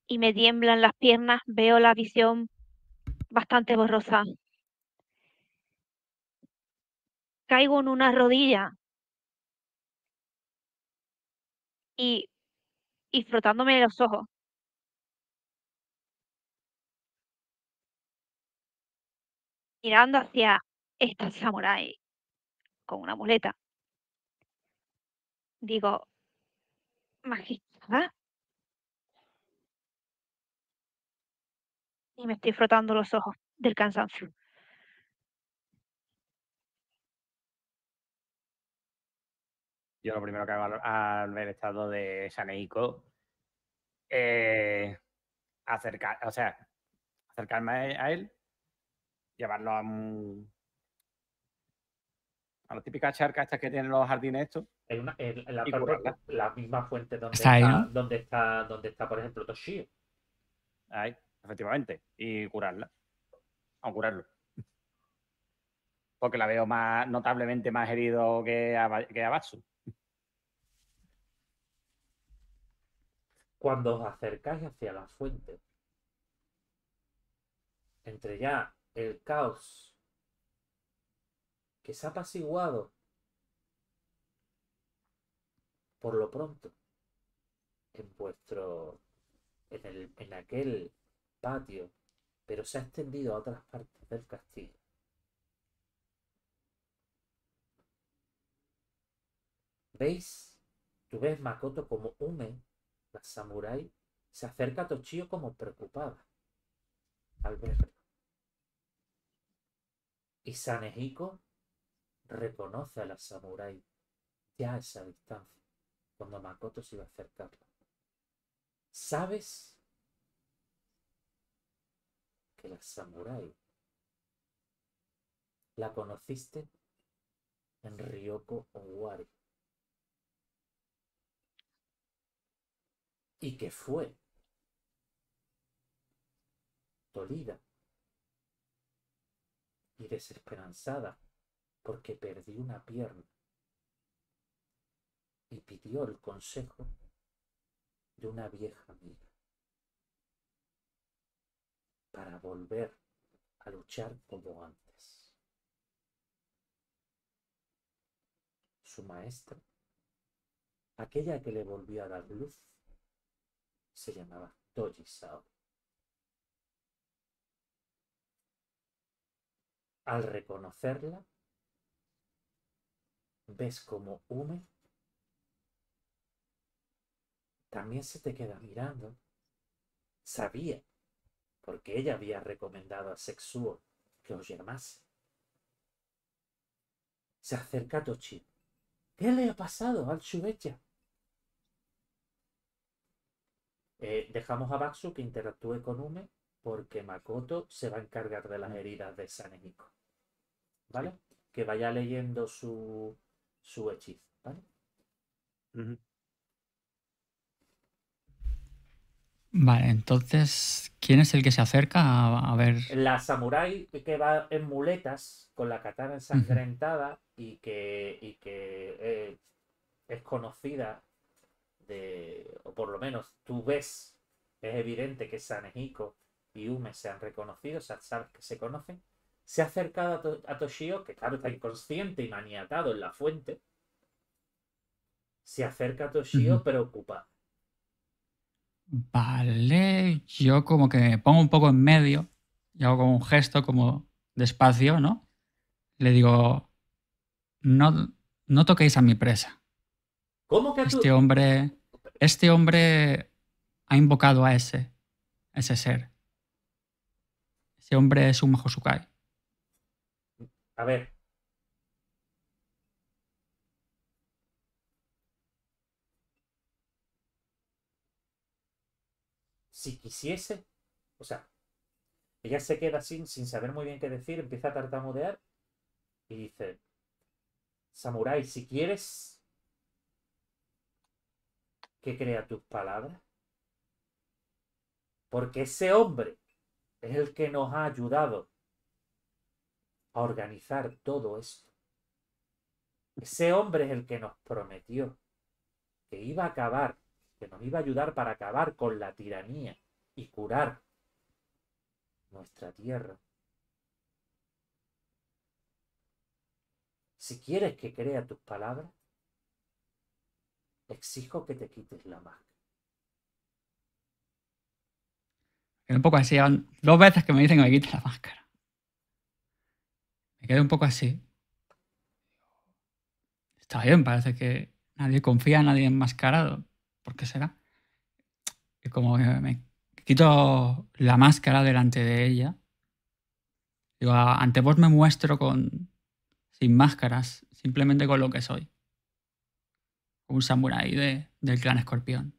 Y me tiemblan las piernas, veo la visión bastante borrosa. Caigo en una rodilla. Y... y frotándome los ojos. Mirando hacia esta samurái con una muleta. Digo, magistrada. Y me estoy frotando los ojos del cansancio. Yo lo primero que hago al ver el estado de Sanehiko, eh, acercar, o sea, acercarme a él, llevarlo a, un, a las típicas charcas estas que tienen los jardines estos. En, una, en, en la, parte, la misma fuente donde está, está, ahí, donde está, donde está, por ejemplo, Toshio. Ahí, efectivamente. Y curarla. O curarlo. Porque la veo más notablemente más herido que a, que a Batsu. Cuando os acercáis hacia la fuente, entre ya el caos que se ha apaciguado por lo pronto en vuestro en, el, en aquel patio, pero se ha extendido a otras partes del castillo, veis, tú ves, Makoto, como Ume, la samurái, se acerca a Toshio como preocupada al verlo. Y Sanehiko reconoce a la samurái ya a esa distancia, cuando Makoto se iba a acercarla. Sabes que la samurái la conociste en Ryoko Owari. Y que fue dolida y desesperanzada porque perdió una pierna y pidió el consejo de una vieja amiga para volver a luchar como antes. Su maestra, aquella que le volvió a dar luz, se llamaba Toji Sao. Al reconocerla, ves como Ume también se te queda mirando. Sabía, porque ella había recomendado a Sexuo que os llamase. Se acerca a Toji. ¿Qué le ha pasado al Shubecha? Eh, dejamos a Baksu que interactúe con Ume, porque Makoto se va a encargar de las heridas de Sanehiko, ¿vale? Sí. Que vaya leyendo su, su hechizo, ¿vale? Uh-huh. Vale, entonces, ¿quién es el que se acerca a, a ver? La samurái que va en muletas, con la katana ensangrentada, uh-huh. y que, y que eh, es conocida de, o por lo menos tú ves, es evidente que Sanehiko y Ume se han reconocido, o sea, sabes que se conocen. Se ha acercado a, to a Toshio, que claro está inconsciente y maniatado en la fuente. Se acerca a Toshio, uh-huh. preocupada. Vale, yo como que me pongo un poco en medio y hago como un gesto como despacio, ¿no? Le digo, no, no toquéis a mi presa. ¿Cómo que a tu... Este hombre, este hombre ha invocado a ese, a ese ser. Ese hombre es un Mahosukai. A ver. Si quisiese, o sea, ella se queda sin, sin saber muy bien qué decir, empieza a tartamudear y dice, samurái, si quieres que crea tus palabras, porque ese hombre es el que nos ha ayudado a organizar todo esto. Ese hombre es el que nos prometió que iba a acabar, que nos iba a ayudar para acabar con la tiranía y curar nuestra tierra. Si quieres que crea tus palabras, exijo que te quites la máscara. Es un poco así, dos veces que me dicen que me quite la máscara. Me quedé un poco así. Está bien, parece que nadie confía, nadie enmascarado. ¿Por qué será? Y como me quito la máscara delante de ella. Digo, ante vos me muestro con sin máscaras, simplemente con lo que soy. Un samurái de, del clan Escorpión.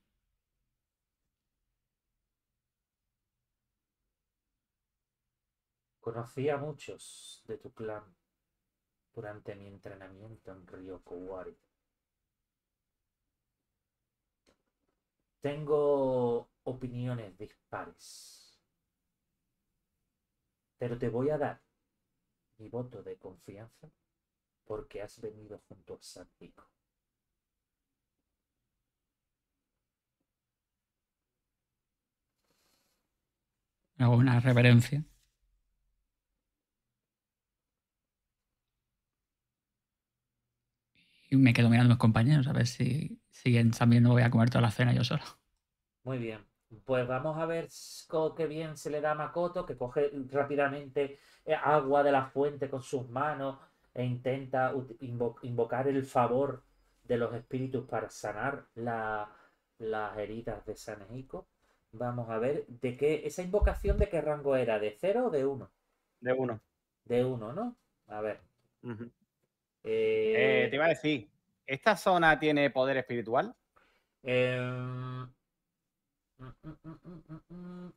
Conocí a muchos de tu clan durante mi entrenamiento en Ryoko Owari. Tengo opiniones dispares, pero te voy a dar mi voto de confianza porque has venido junto a Sanehiko. Hago una reverencia. Y me quedo mirando a mis compañeros a ver si siguen también, no voy a comer toda la cena yo solo. Muy bien. Pues vamos a ver qué bien se le da a Makoto, que coge rápidamente agua de la fuente con sus manos e intenta invo invocar el favor de los espíritus para sanar la, las heridas de Sanehiko. Vamos a ver de qué... ¿Esa invocación de qué rango era? ¿De cero o de uno? De uno. De uno, ¿no? A ver. Uh-huh. Eh, eh, te iba a decir, ¿esta zona tiene poder espiritual? Eh, mm, mm, mm, mm, mm.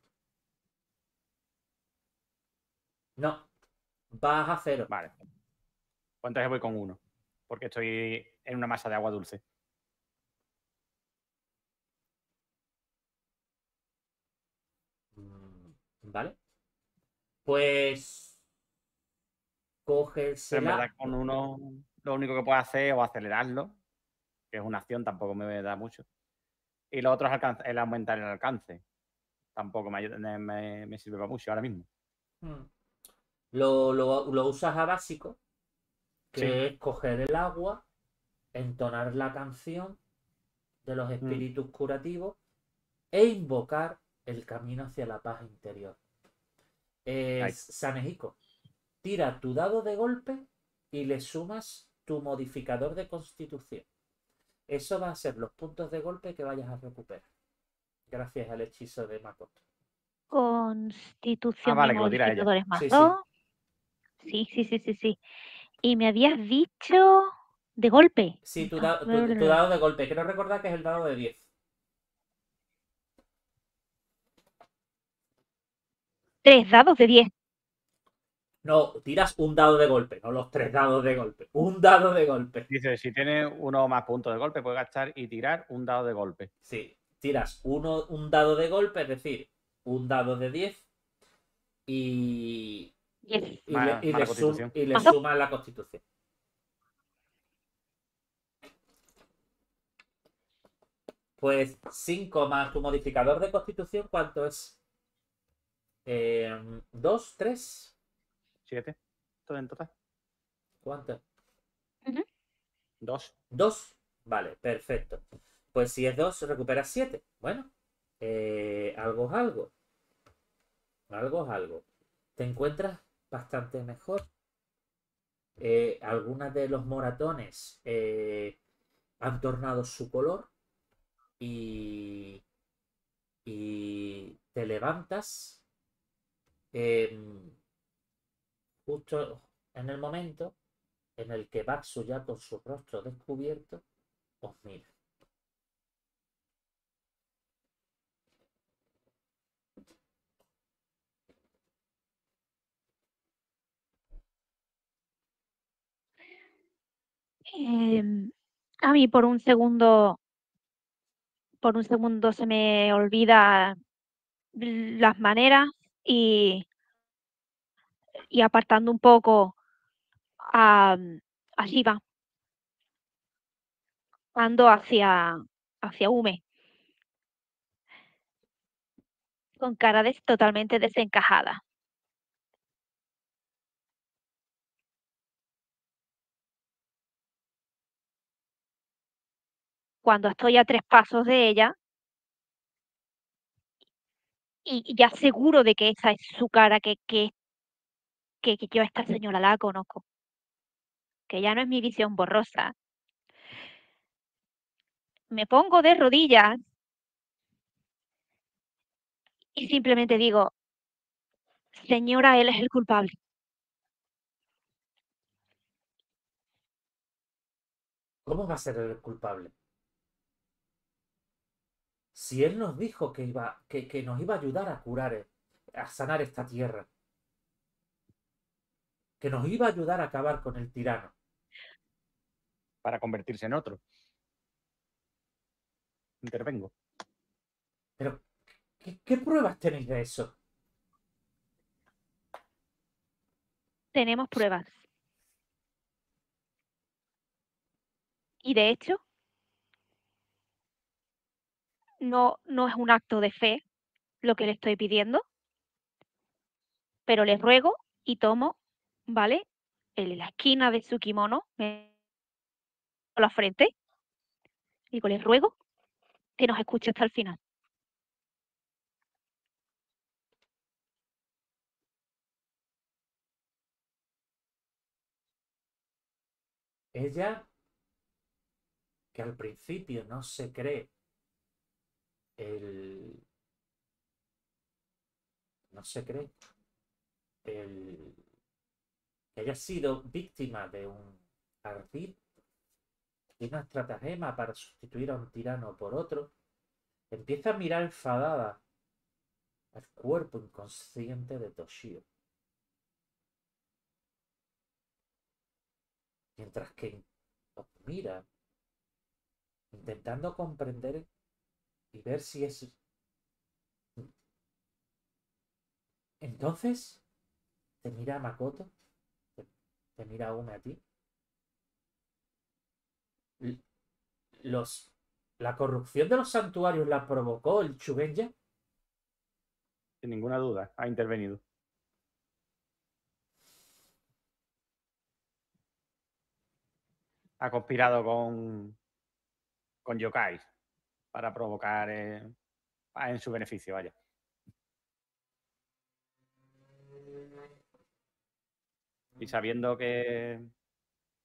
No, vas a cero. Vale. Pues entonces voy con uno, porque estoy en una masa de agua dulce. Mm, vale. Pues... Coges. En verdad, con uno, lo único que puedo hacer es o acelerarlo, que es una acción, tampoco me da mucho. Y lo otro es alcance, el aumentar el alcance. Tampoco me, me, me sirve para mucho ahora mismo. Hmm. Lo, lo, lo usas a básico, que sí. Es coger el agua, entonar la canción de los espíritus hmm. curativos e invocar el camino hacia la paz interior. Es Sanehiko. Tira tu dado de golpe y le sumas tu modificador de constitución. Eso va a ser los puntos de golpe que vayas a recuperar. Gracias al hechizo de Makoto. Constitución. Ah, vale, que lo tira ella. Más sí, sí. sí, sí, sí, sí, sí. Y me habías dicho de golpe. Sí, tu, da, tu, tu dado de golpe. Quiero recordar que es el dado de diez. Tres dados de diez. No, tiras un dado de golpe, no los tres dados de golpe. Un dado de golpe. Dice, si tiene uno o más puntos de golpe, puede gastar y tirar un dado de golpe. Sí, tiras uno, un dado de golpe, es decir, un dado de diez y, yes. y, mala, le, y, le, sum, y le sumas la constitución. Pues cinco más tu modificador de constitución, ¿cuánto es? Eh, ¿Dos? ¿Tres? Siete. ¿Todo en total? ¿Cuánto? Uh-huh. Dos. Dos. Vale, perfecto. Pues si es dos, recuperas siete. Bueno, eh, algo es algo. Algo es algo. Te encuentras bastante mejor. Eh, algunas de los moratones eh, han tornado su color. Y, y te levantas eh, justo en el momento en el que Baksu, ya con su rostro descubierto, os mira. Eh, a mí por un segundo... Por un segundo se me olvida las maneras y, y apartando un poco a, a Shiba, ando hacia, hacia Ume, con cara de, totalmente desencajada. Cuando estoy a tres pasos de ella y ya seguro de que esa es su cara, que, que, que, que yo a esta señora la conozco, que ya no es mi visión borrosa, me pongo de rodillas y simplemente digo: señora, él es el culpable. ¿Cómo va a ser el culpable? Si él nos dijo que, iba, que, que nos iba a ayudar a curar, a sanar esta tierra. Que nos iba a ayudar a acabar con el tirano. Para convertirse en otro. Intervengo. Pero, ¿qué, qué pruebas tenéis de eso? Tenemos pruebas. Y de hecho... No, no es un acto de fe lo que le estoy pidiendo, pero les ruego y tomo, ¿vale? En la esquina de su kimono, me... la frente, digo, les ruego que nos escuche hasta el final. Ella, que al principio no se cree El... no se cree el... que haya sido víctima de un ardid, de una estratagema para sustituir a un tirano por otro, empieza a mirar enfadada al cuerpo inconsciente de Toshio, mientras que mira, intentando comprender y ver si es... Entonces, te mira Makoto, te, te mira Ume a ti. Los, ¿La corrupción de los santuarios la provocó el Shugenja? Sin ninguna duda, ha intervenido. Ha conspirado con... con yokais. Para provocar eh, en su beneficio, vaya. Y sabiendo que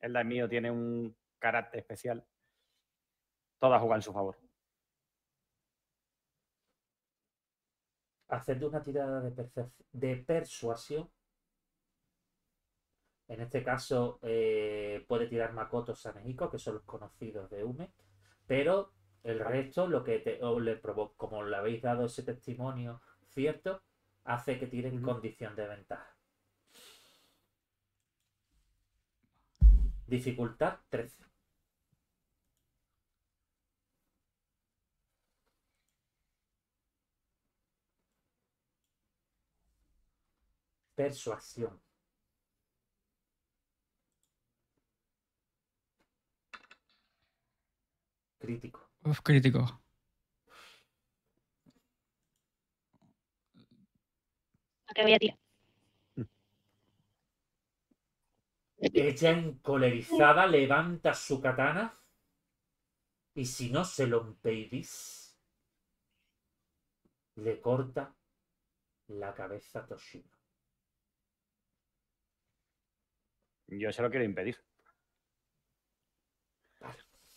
el daimyo tiene un carácter especial, todas juegan en su favor. Hacerte una tirada de, de persuasión. En este caso eh, puede tirar Makoto Sanehiko, que son los conocidos de Ume, pero... El resto, lo que te, o le provoca, como le habéis dado ese testimonio cierto, hace que tiren condición de ventaja. Dificultad trece. Persuasión. Crítico. Uf, crítico. Te voy a tirar. Ella, encolerizada, levanta su katana y si no se lo impedís, le corta la cabeza a Toshio. Yo se lo quiero impedir.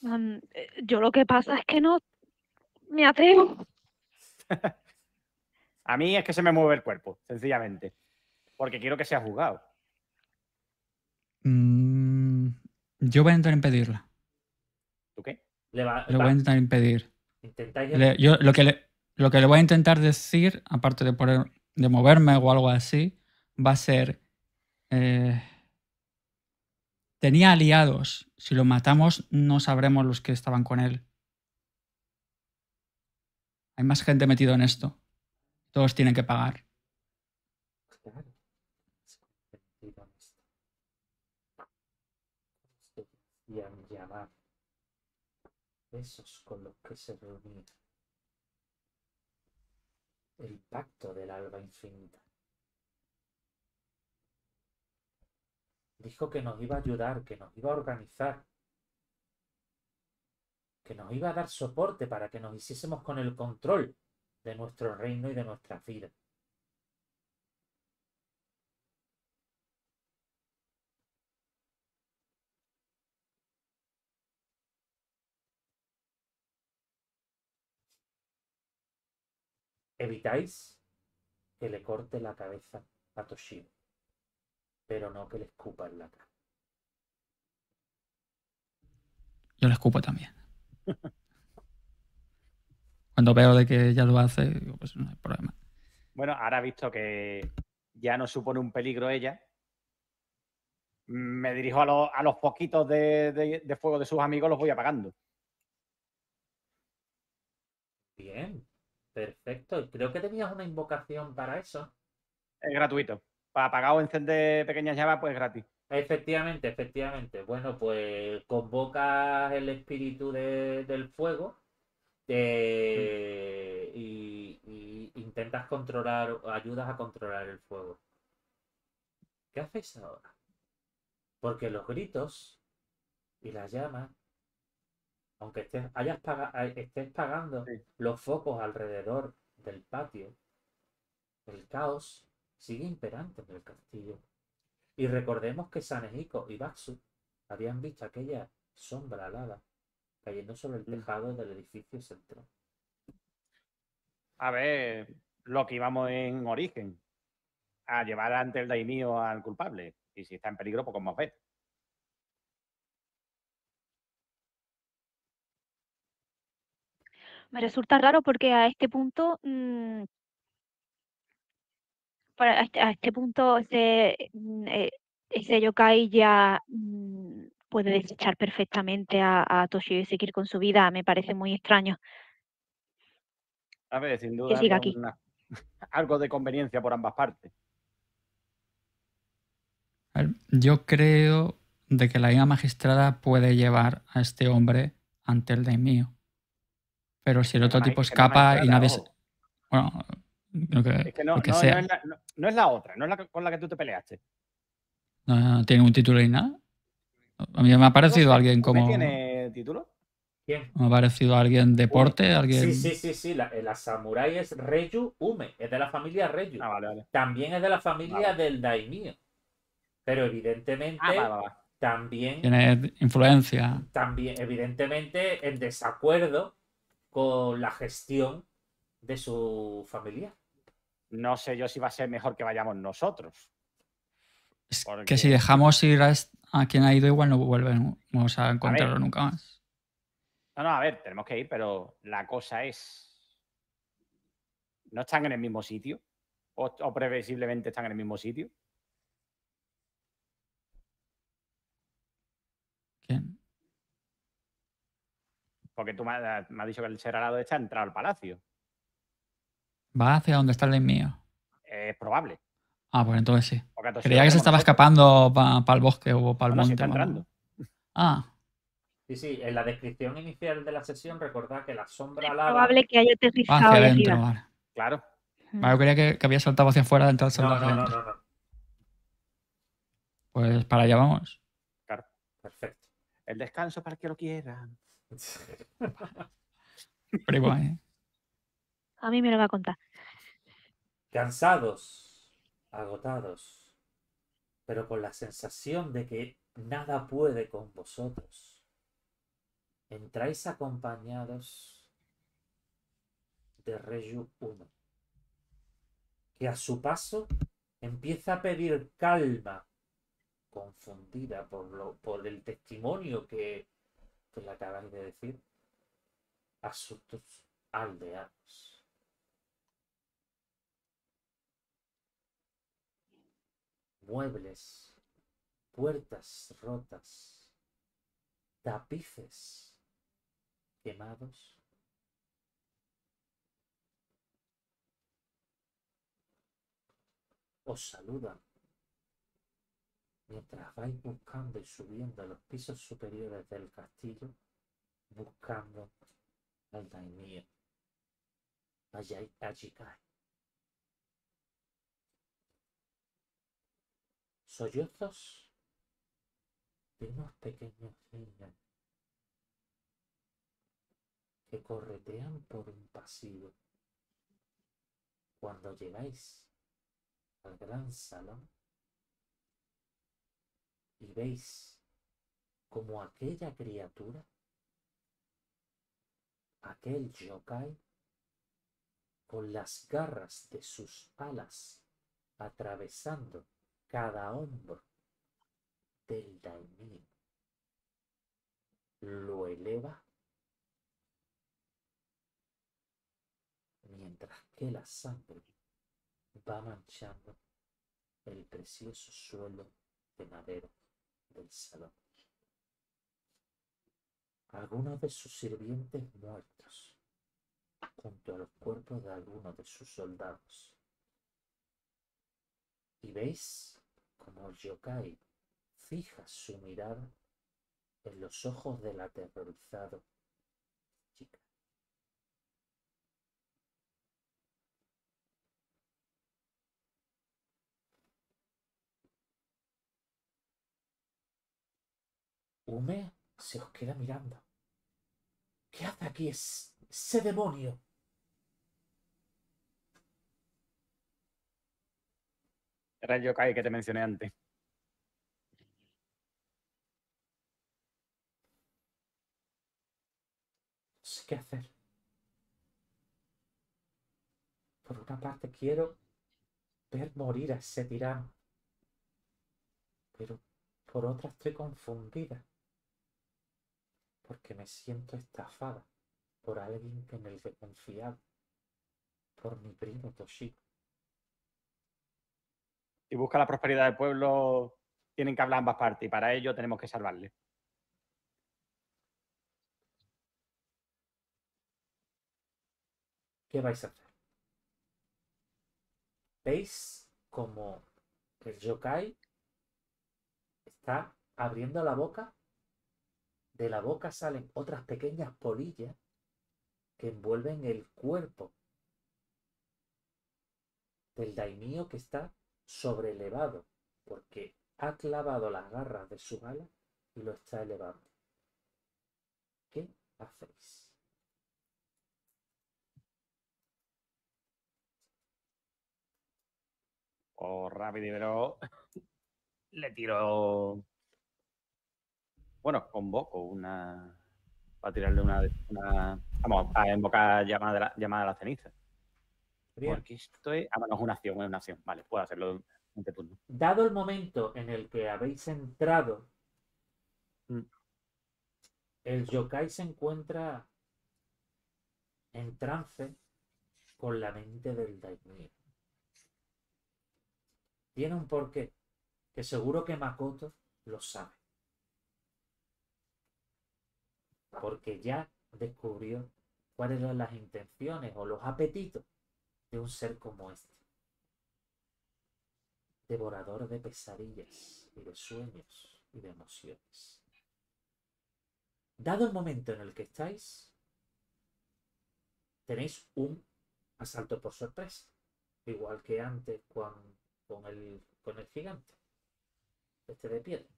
Um, yo lo que pasa es que no me atrevo. A mí es que se me mueve el cuerpo, sencillamente. Porque quiero que sea juzgado. Mm, yo voy a intentar impedirla. ¿Tú qué? Le va, lo va. voy a intentar impedir. Le, yo, lo, que le, lo que le voy a intentar decir, aparte de, poder, de moverme o algo así, va a ser... Eh, tenía aliados. Si lo matamos, no sabremos los que estaban con él. Hay más gente metida en esto. Todos tienen que pagar. Esos con los que se reunía el Pacto del Alba Infinita. Dijo que nos iba a ayudar, que nos iba a organizar, que nos iba a dar soporte para que nos hiciésemos con el control de nuestro reino y de nuestras vidas. Evitáis que le corte la cabeza a Toshio, pero no que le escupa en la cara. Yo le escupo también. Cuando veo de que ya lo hace, digo, pues no hay problema. Bueno, ahora ha visto que ya no supone un peligro ella. Me dirijo a, lo, a los poquitos de, de, de fuego de sus amigos, los voy apagando. Bien. Perfecto, creo que tenías una invocación para eso. Es gratuito. Para apagar o encender pequeñas llamas, pues gratis. Efectivamente, efectivamente. Bueno, pues convocas el espíritu de, del fuego de, sí. y, y intentas controlar, ayudas a controlar el fuego. ¿Qué hacéis ahora? Porque los gritos y las llamas... Aunque estés, hayas paga, estés pagando sí. los focos alrededor del patio, el caos sigue imperante en el castillo. Y recordemos que Sanehiko y Baksu habían visto aquella sombra alada cayendo sobre el tejado del edificio central. A ver, lo que íbamos en origen, a llevar ante el daimio al culpable. Y si está en peligro, pues como ves. Me resulta raro porque a este punto, mmm, para, a este punto ese, ese yokai ya mmm, puede desechar perfectamente a, a Toshio y seguir con su vida. Me parece muy extraño. A ver, sin duda, que siga aquí. Una, algo de conveniencia por ambas partes. Yo creo de que la hija magistrada puede llevar a este hombre ante el daimio. Pero si el otro tipo escapa y nadie... Bueno, lo que, es que no, lo que no, sea. No, es la, no, no es la otra, no es la con la que tú te peleaste. No, no, no tiene un título ni nada. A mí me ha parecido alguien como... ¿Tiene título? ¿Quién? Me ha parecido alguien deporte, alguien... Sí, sí, sí, sí. La, la samurái es Reju Ume, es de la familia Reju. Ah, vale, vale. También es de la familia vale. del daimio. Pero evidentemente... Ah, vale, vale. También... Tiene influencia. También, evidentemente, en desacuerdo con la gestión de su familia. No sé yo si va a ser mejor que vayamos nosotros. Es porque... que si dejamos ir a, a quien ha ido, igual no vuelven, vamos a encontrarlo a nunca más. No, no, a ver, tenemos que ir, pero la cosa es... ¿No están en el mismo sitio? ¿O, o previsiblemente están en el mismo sitio? ¿Quién? Porque tú me has dicho que el ser alado está entrado al palacio. Va hacia donde está el mío. Es probable. Ah, pues entonces sí. Creía que se estaba escapando para pa el bosque o para el monte. Está entrando. Ah. Sí, sí. En la descripción inicial de la sesión recordad que la sombra es alada... Es probable que haya aterrizado hacia adentro, vale. Claro. Vale, yo creía que, que había saltado hacia afuera, entonces no, no, no, no, no. Pues para allá vamos. Claro, perfecto. El descanso para que lo quieran. Primo, ¿eh? A mí me lo va a contar. Cansados, agotados, pero con la sensación de que nada puede con vosotros. Entráis acompañados de Reju Ume, que a su paso empieza a pedir calma, confundida por, lo, por el testimonio que, que le acabáis de decir a sus aldeanos. Muebles, puertas rotas, tapices quemados. Os saludan mientras vais buscando y subiendo a los pisos superiores del castillo, buscando al daimio, a Jikai. Sollozos de unos pequeños niños que corretean por un pasillo. Cuando llegáis al gran salón, y veis como aquella criatura, aquel yokai, con las garras de sus alas atravesando cada hombro del daimyo, lo eleva, mientras que la sangre va manchando el precioso suelo de madera del salón. Algunos de sus sirvientes muertos, junto a los cuerpos de algunos de sus soldados. Y veis como el yokai fija su mirada en los ojos del aterrorizado chica. Ume se os queda mirando. ¿Qué hace aquí ese, ese demonio? Era el yokai que te mencioné antes. No sé qué hacer. Por una parte quiero ver morir a ese tirano, pero por otra estoy confundida, porque me siento estafada por alguien en el que confiaba, por mi primo Toshio. Y busca la prosperidad del pueblo, tienen que hablar ambas partes, y para ello tenemos que salvarle. ¿Qué vais a hacer? ¿Veis como el yokai está abriendo la boca? De la boca salen otras pequeñas polillas que envuelven el cuerpo del daimio, que está sobrelevado porque ha clavado las garras de su ala y lo está elevando. ¿Qué hacéis? Oh, rápido y veloz. Le tiro... Bueno, convoco una... Para tirarle una... una... Vamos, a invocar llamada de la, llamada de la ceniza. Bien. Porque esto es... Ah, bueno, es una acción, es una acción. Vale, puedo hacerlo en este turno. Dado el momento en el que habéis entrado, mm. el yokai se encuentra en trance con la mente del daimyo. Tiene un porqué, que seguro que Makoto lo sabe, porque ya descubrió cuáles eran las intenciones o los apetitos de un ser como este. devorador de pesadillas y de sueños y de emociones. Dado el momento en el que estáis, tenéis un asalto por sorpresa, igual que antes con, con, el, con el gigante, este de piedra.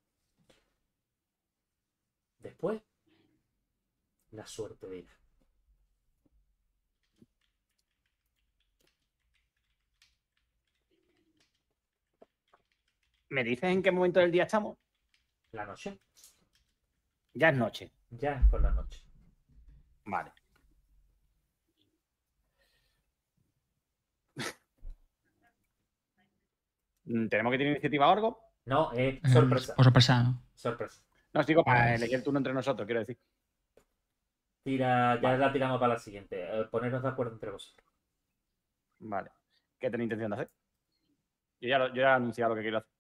Después, la suerte dirá. ¿Me dices en qué momento del día estamos? La noche. Ya es noche. Ya es por la noche. Vale. ¿Tenemos que tener iniciativa o algo? No, eh, sorpresa. Por sorpresa, ¿no? Sorpresa. No, digo para elegir el turno entre nosotros, quiero decir. Tira, ya vale. La tiramos para la siguiente. Eh, ponernos de acuerdo entre vosotros. Vale. ¿Qué tenéis intención de hacer? Yo ya, lo, yo ya he anunciado lo que quiero hacer.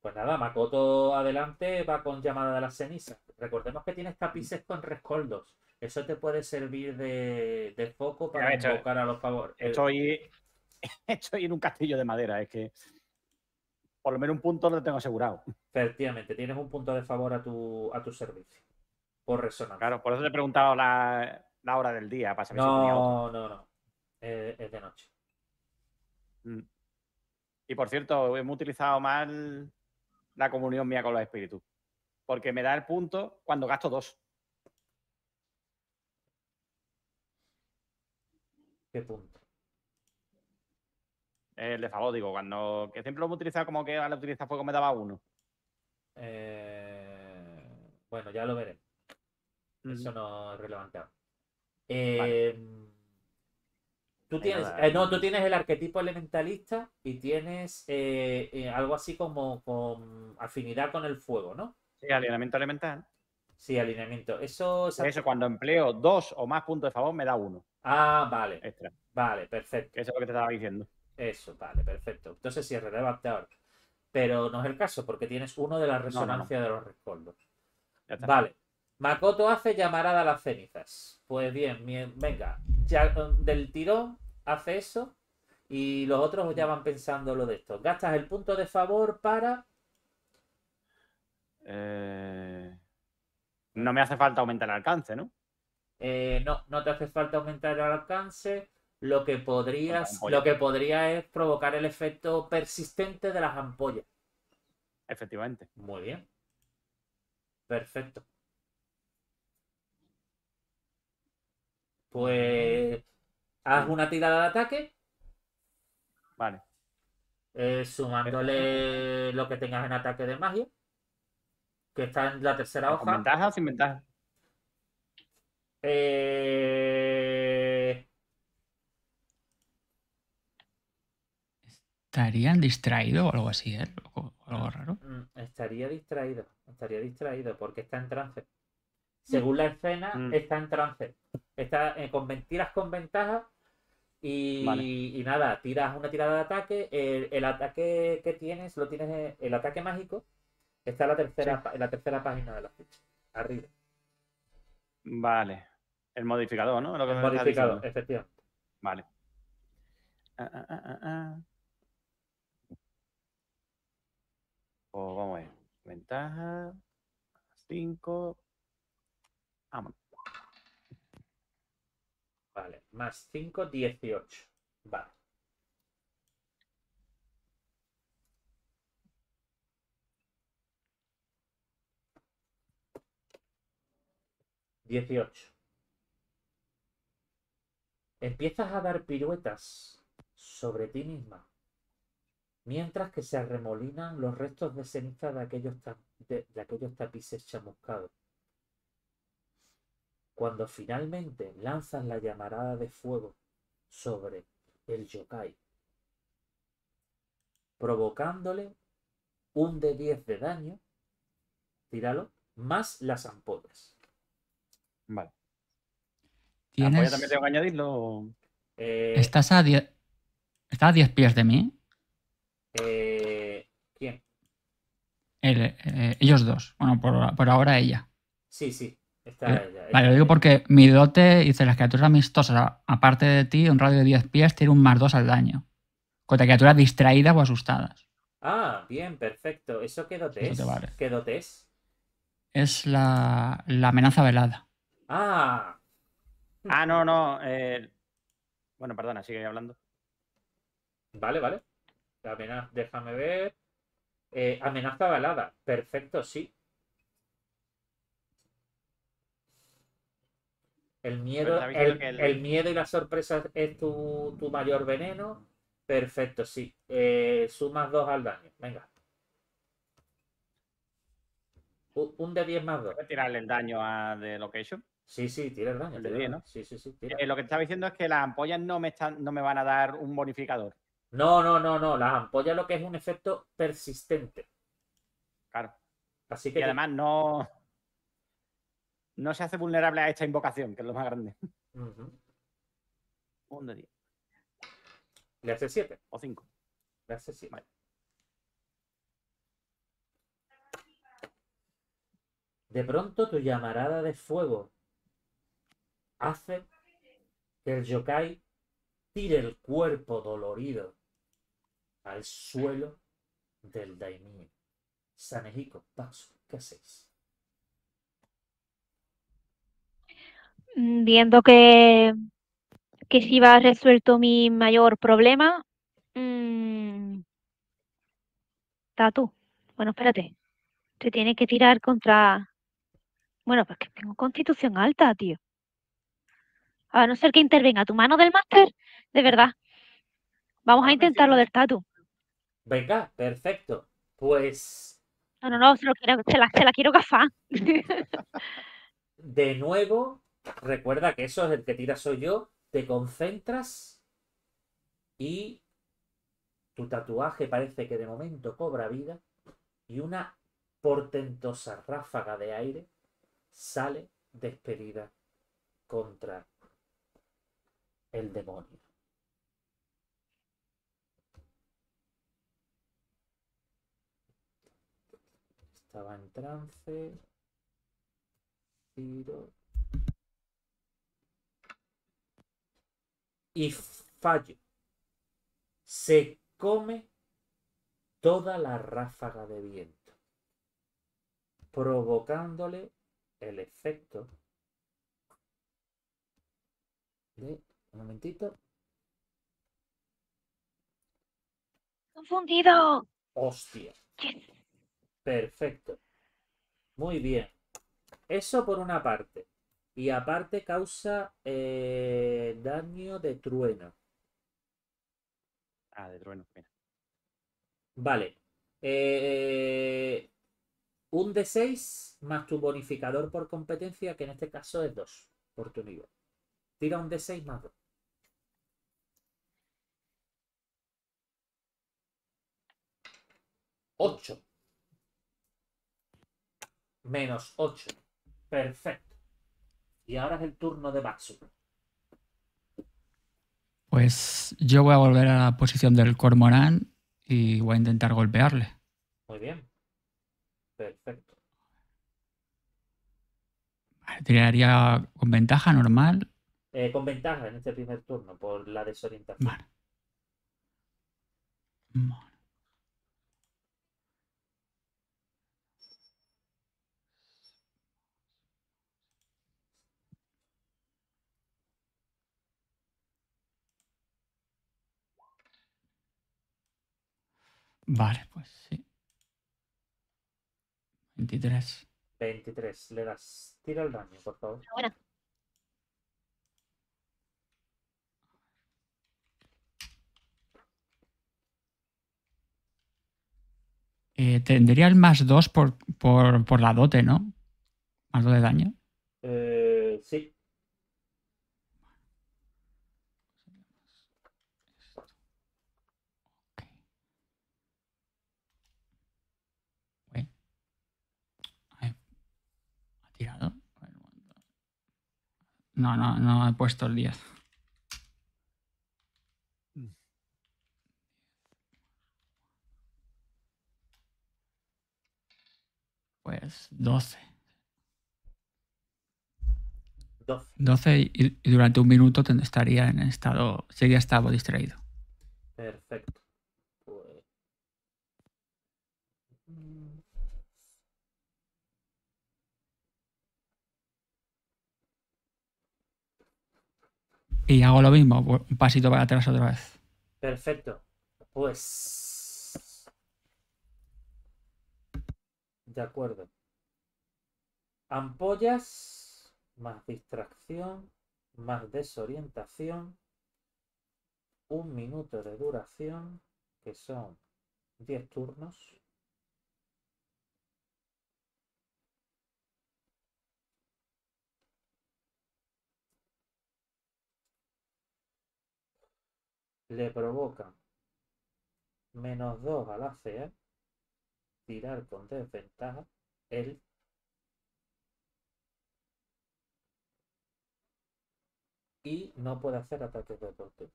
Pues nada, Makoto adelante va con llamada de las cenizas. Recordemos que tienes tapices con rescoldos. Eso te puede servir de, de foco para invocar a los favores. Estoy, estoy en un castillo de madera, es que por lo menos un punto lo tengo asegurado. Efectivamente, tienes un punto de favor a tu, a tu servicio. Por resonancia. Claro, por eso te he preguntado la, la hora del día. Para saber no, si tenía otro. no, no. Eh, es de noche. Y por cierto, hemos utilizado mal la comunión mía con los espíritus, porque me da el punto cuando gasto dos. ¿Qué punto? El de favor, digo, cuando... Que siempre lo hemos utilizado como que al utilizar fuego me daba uno. Eh... Bueno, ya lo veré. Mm. Eso no es relevante. Eh... Vale. Tú tienes, eh, no, tú tienes el arquetipo elementalista y tienes eh, eh, algo así como con afinidad con el fuego, ¿no? Sí, alineamiento elemental. Sí, alineamiento. Eso, eso cuando empleo dos o más puntos de favor me da uno. Ah, vale. Extra. Vale, perfecto. Eso es lo que te estaba diciendo. Eso, vale, perfecto. Entonces sí, es relevante ahora. Pero no es el caso porque tienes uno de la resonancia no, no, no. de los rescoldos. Vale. Makoto hace llamarada a las cenizas. Pues bien, bien venga, ya, del tirón hace eso y los otros ya van pensando lo de esto. Gastas el punto de favor para... Eh... No me hace falta aumentar el alcance, ¿no? Eh, no, no te hace falta aumentar el alcance. Lo que podrías, lo que podría es provocar el efecto persistente de las ampollas. Efectivamente. Muy bien. Perfecto. Pues haz una tirada de ataque. Vale. Eh, sumándole lo que tengas en ataque de magia. Que está en la tercera hoja. ¿Con ventaja o sin ventaja? Eh... ¿Estaría distraído o algo así, eh? ¿O algo raro? Estaría distraído. Estaría distraído porque está en trance. Según la escena, mm. está en trance. Está eh, con mentiras con ventaja y, vale. y nada, tiras una tirada de ataque. El, el ataque que tienes, lo tienes en, el ataque mágico, está en la tercera, sí. en la tercera página de la ficha. Arriba. Vale. El modificador, ¿no? Lo que el modificador, efectivamente. Vale. Ah, ah, ah, ah. Oh, vamos a ver. Ventaja. cinco. Vámonos. Vale, más cinco, dieciocho. Vale. dieciocho. Empiezas a dar piruetas sobre ti misma, mientras que se arremolinan los restos de ceniza de aquellos, de, de aquellos tapices chamuscados. Cuando finalmente lanzas la llamarada de fuego sobre el yokai, provocándole un de diez de daño, tíralo, más las ampollas. Vale. ¿La ampolla también tengo que añadirlo? Eh... ¿Estás a diez... ¿Estás a diez pies de mí? Eh... ¿Quién? El, eh, ellos dos. Bueno, por, por ahora ella. Sí, sí. Está, ya, vale, lo digo porque mi dote dice las criaturas amistosas, aparte de ti, un radio de diez pies, tiene un más dos al daño. Contra criaturas distraídas o asustadas. Ah, bien, perfecto. ¿Eso qué dote es? Vale. ¿Qué dote es? Es la, la amenaza velada. Ah. Ah, no, no. Eh... Bueno, perdona, sigue hablando. Vale, vale. La amenaza, déjame ver. Eh, amenaza velada. Perfecto, sí. El miedo, el, el... el miedo y la sorpresa es tu, tu mayor veneno. Perfecto, sí. Eh, sumas dos al daño. Venga. Un de diez más dos. ¿Puedes tirarle el daño a The Location? Sí, sí, tira el daño. El de diez, ¿no? Sí, sí, sí. Eh, lo que te estaba diciendo es que las ampollas no me, están, no me van a dar un bonificador. No, no, no, no. Las ampollas lo que es un efecto persistente. Claro. Así que y además no... No se hace vulnerable a esta invocación, que es lo más grande. Uh-huh. Un de diez. ¿Le hace siete? ¿O cinco? Le hace siete. Vale. De pronto tu llamarada de fuego hace que el yokai tire el cuerpo dolorido al suelo del daimyo. Sanehiko, Baksu, ¿qué hacéis? Viendo que, que si va resuelto mi mayor problema, mmm, Tatu, bueno, espérate, te tienes que tirar contra... Bueno, pues que tengo constitución alta, tío. A no ser que intervenga tu mano del máster, de verdad. Vamos a intentarlo del tatu. Venga, perfecto. Pues... No, no, no, se, lo quiero, se, la, se la quiero gafar. De nuevo, recuerda que eso es el que tira soy yo. Te concentras y tu tatuaje parece que de momento cobra vida y una portentosa ráfaga de aire sale despedida contra el demonio. Estaba en trance. Tiro. Y fallo. Se come toda la ráfaga de viento, provocándole el efecto de... Un momentito. Confundido. Hostia. Perfecto. Muy bien. Eso por una parte. Y aparte causa eh, daño de trueno. Ah, de trueno. Mira. Vale. Eh, un D seis más tu bonificador por competencia, que en este caso es dos por tu nivel. Tira un D seis más dos. ocho. Menos ocho. Perfecto. Y ahora es el turno de Baksu. Pues yo voy a volver a la posición del cormorán y voy a intentar golpearle. Muy bien. Perfecto. Vale, tiraría con ventaja normal. Eh, con ventaja en este primer turno por la desorientación. Vale. Vale. Vale, pues sí. veintitrés. veintitrés. Le das. Tira el daño, por favor. Ahora. Eh, tendría el más dos por, por, por la dote, ¿no? Más dos de daño. Eh, sí. ¿Tirado? No, no, no he puesto el diez. Pues doce. doce y, y durante un minuto estaría en estado, sería estado distraído. Perfecto. Y hago lo mismo, un pasito para atrás otra vez. Perfecto. Pues... de acuerdo. Ampollas, más distracción, más desorientación, un minuto de duración, que son diez turnos. Le provocan menos dos al A C E, tirar con desventaja, él. Y no puede hacer ataques de oportunidad.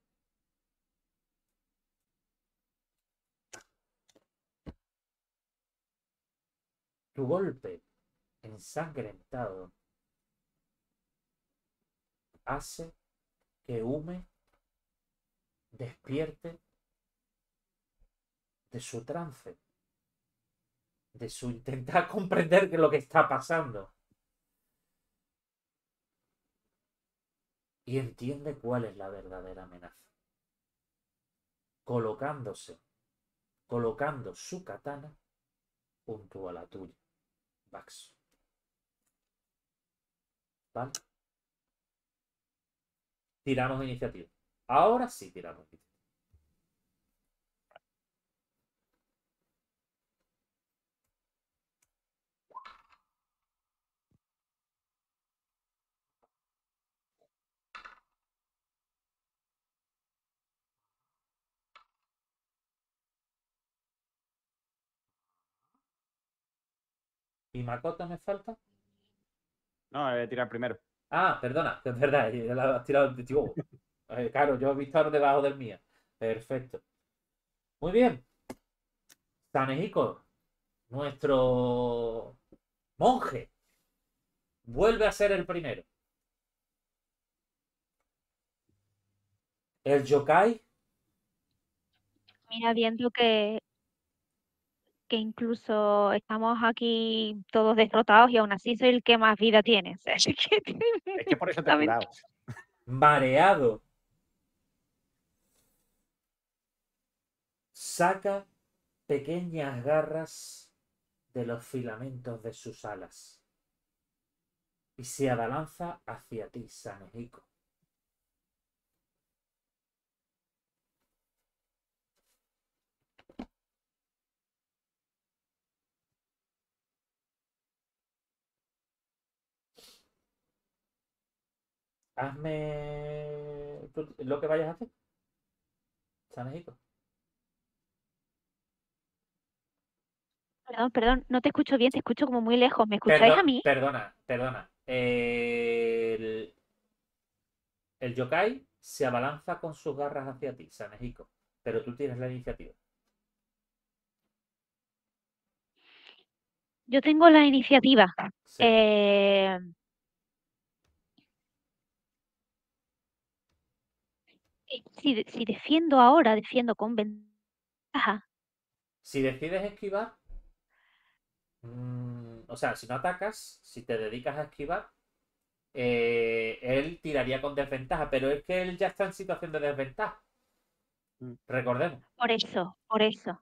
Tu golpe ensangrentado hace que Ume despierte de su trance, de su intentar comprender qué es lo que está pasando. Y entiende cuál es la verdadera amenaza. Colocándose, colocando su katana junto a la tuya, Baksu. ¿Vale? Tiramos iniciativa. Ahora sí tiramos. ¿Y Makoto me falta? No, he tirado primero. Ah, perdona, es verdad, la has tirado de tiburón. Claro, yo he visto ahora debajo del mía. Perfecto. Muy bien. Sanehiko, nuestro monje, vuelve a ser el primero. El yokai. Mira, viendo que, que incluso estamos aquí todos derrotados y aún así soy el que más vida tiene. Es que por eso te he curado. Mareado. Saca pequeñas garras de los filamentos de sus alas y se abalanza hacia ti, Sanehiko. Hazme lo que vayas a hacer, Sanehiko. Perdón, perdón, no te escucho bien, te escucho como muy lejos. ¿Me escucháis Perdón, a mí? Perdona, perdona. El... el yokai se abalanza con sus garras hacia ti, Sanehiko, pero tú tienes la iniciativa. Yo tengo la iniciativa. Sí. Eh... Si, si defiendo ahora, defiendo con ventaja. Si decides esquivar... O sea, si no atacas, si te dedicas a esquivar, eh, él tiraría con desventaja, pero es que él ya está en situación de desventaja. Recordemos. Por eso, por eso.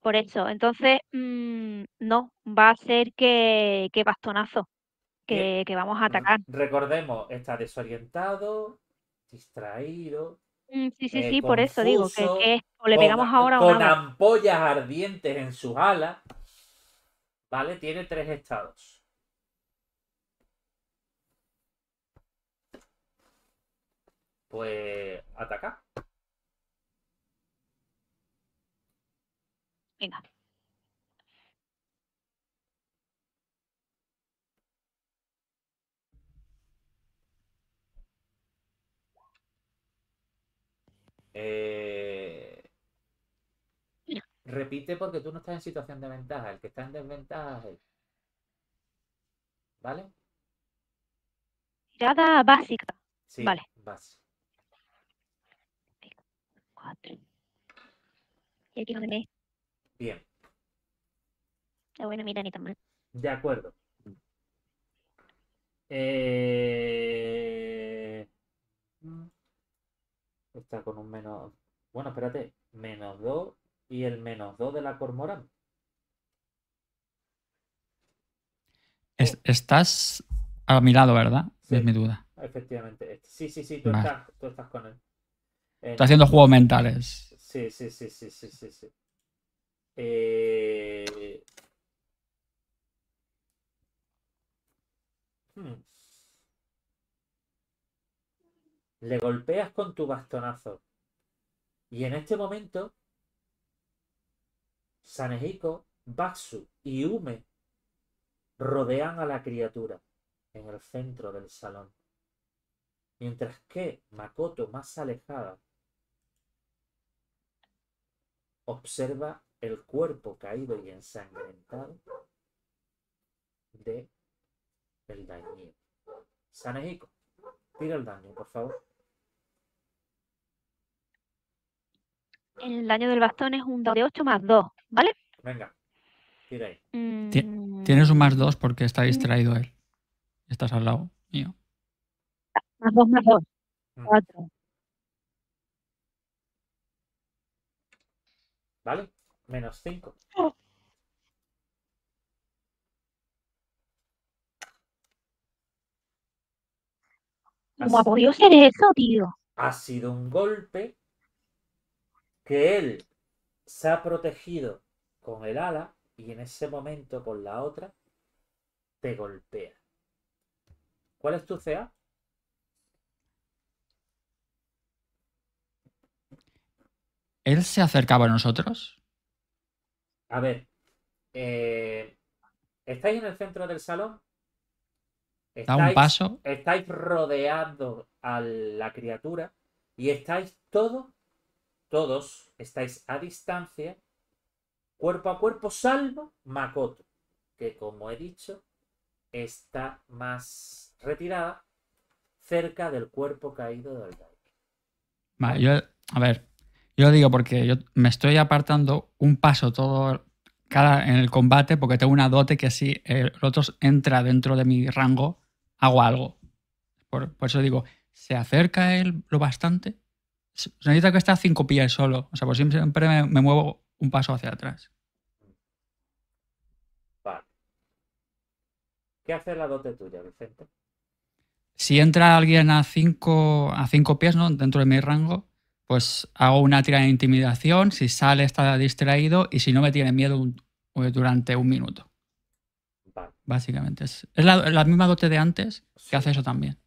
Por eso. Entonces, mmm, no, va a ser que, que bastonazo, que, que vamos a atacar. Recordemos, está desorientado, distraído. Sí, sí, sí, eh, sí, por eso digo que, que es, o le pegamos con, ahora o Con nada. Ampollas ardientes en sus alas. Vale, tiene tres estados. Pues ataca. Venga. Eh... Repite porque tú no estás en situación de ventaja. El que está en desventaja es él. ¿Vale? Tirada básica. Sí, vale. Básica. Cuatro. Y aquí donde me... Bien. Está bueno, mira, ni tan mal. De acuerdo. Eh... está con un menos... Bueno, espérate, menos dos y el menos dos de la Cormorán. Es, estás a mi lado, ¿verdad? Sí, es mi duda. Efectivamente. Sí, sí, sí, tú, vale. estás, tú estás con él. Eh, estás haciendo juegos mentales. Sí, sí, sí, sí, sí, sí, sí. Eh... Hmm. Le golpeas con tu bastonazo. Y en este momento, Sanehiko, Baksu y Ume rodean a la criatura en el centro del salón. Mientras que Makoto, más alejada, observa el cuerpo caído y ensangrentado de el dañino. Sanehiko, tira el daño, por favor. El daño del bastón es un dado de ocho más dos, ¿vale? Venga, tira ahí. Tienes un más dos porque está distraído él. Estás al lado mío. Más dos, más dos. Cuatro. ¿Vale? Menos cinco. Oh. ¿Cómo ha podido ser eso, tío? Ha sido un golpe que él se ha protegido con el ala y en ese momento con la otra te golpea. ¿Cuál es tu C A? ¿Él se acercaba a nosotros? A ver, eh, ¿estáis en el centro del salón? Estáis, da un paso. Estáis rodeando a la criatura y estáis todos, todos estáis a distancia, cuerpo a cuerpo, salvo Makoto, que como he dicho, está más retirada, cerca del cuerpo caído del Dai. Vale, yo, a ver, yo lo digo porque yo me estoy apartando un paso todo cada, en el combate porque tengo una dote que si el otro entra dentro de mi rango, hago algo. Por, por eso digo, se acerca él lo bastante. Se necesita que esté a cinco pies solo. O sea, pues siempre me, me muevo un paso hacia atrás. Vale. ¿Qué hace la dote tuya, Vicente? Si entra alguien a cinco, a cinco pies, ¿no? Dentro de mi rango, pues hago una tira de intimidación. Si sale, está distraído. Y si no, me tiene miedo un, durante un minuto. Vale. Básicamente. Es, es la, la misma dote de antes sí. Que hace eso también.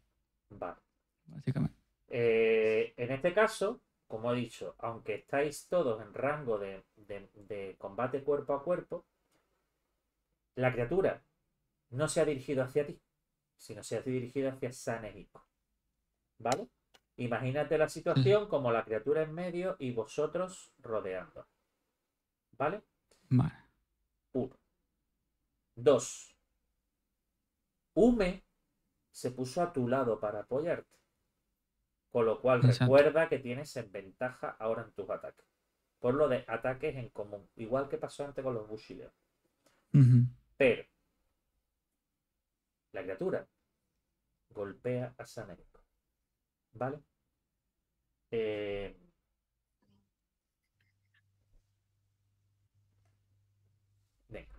Vale. Básicamente. Eh, en este caso, como he dicho, aunque estáis todos en rango de, de, de combate cuerpo a cuerpo, la criatura no se ha dirigido hacia ti, sino se ha dirigido hacia Sanehiko. ¿Vale? Imagínate la situación como la criatura en medio y vosotros rodeando. ¿Vale? Vale. Uno. Dos. Ume se puso a tu lado para apoyarte. Con lo cual, exacto, recuerda que tienes en ventaja ahora en tus ataques. Por lo de ataques en común. Igual que pasó antes con los Bushileos. Uh-huh. Pero la criatura golpea a Sanehiko. ¿Vale? Eh... Venga.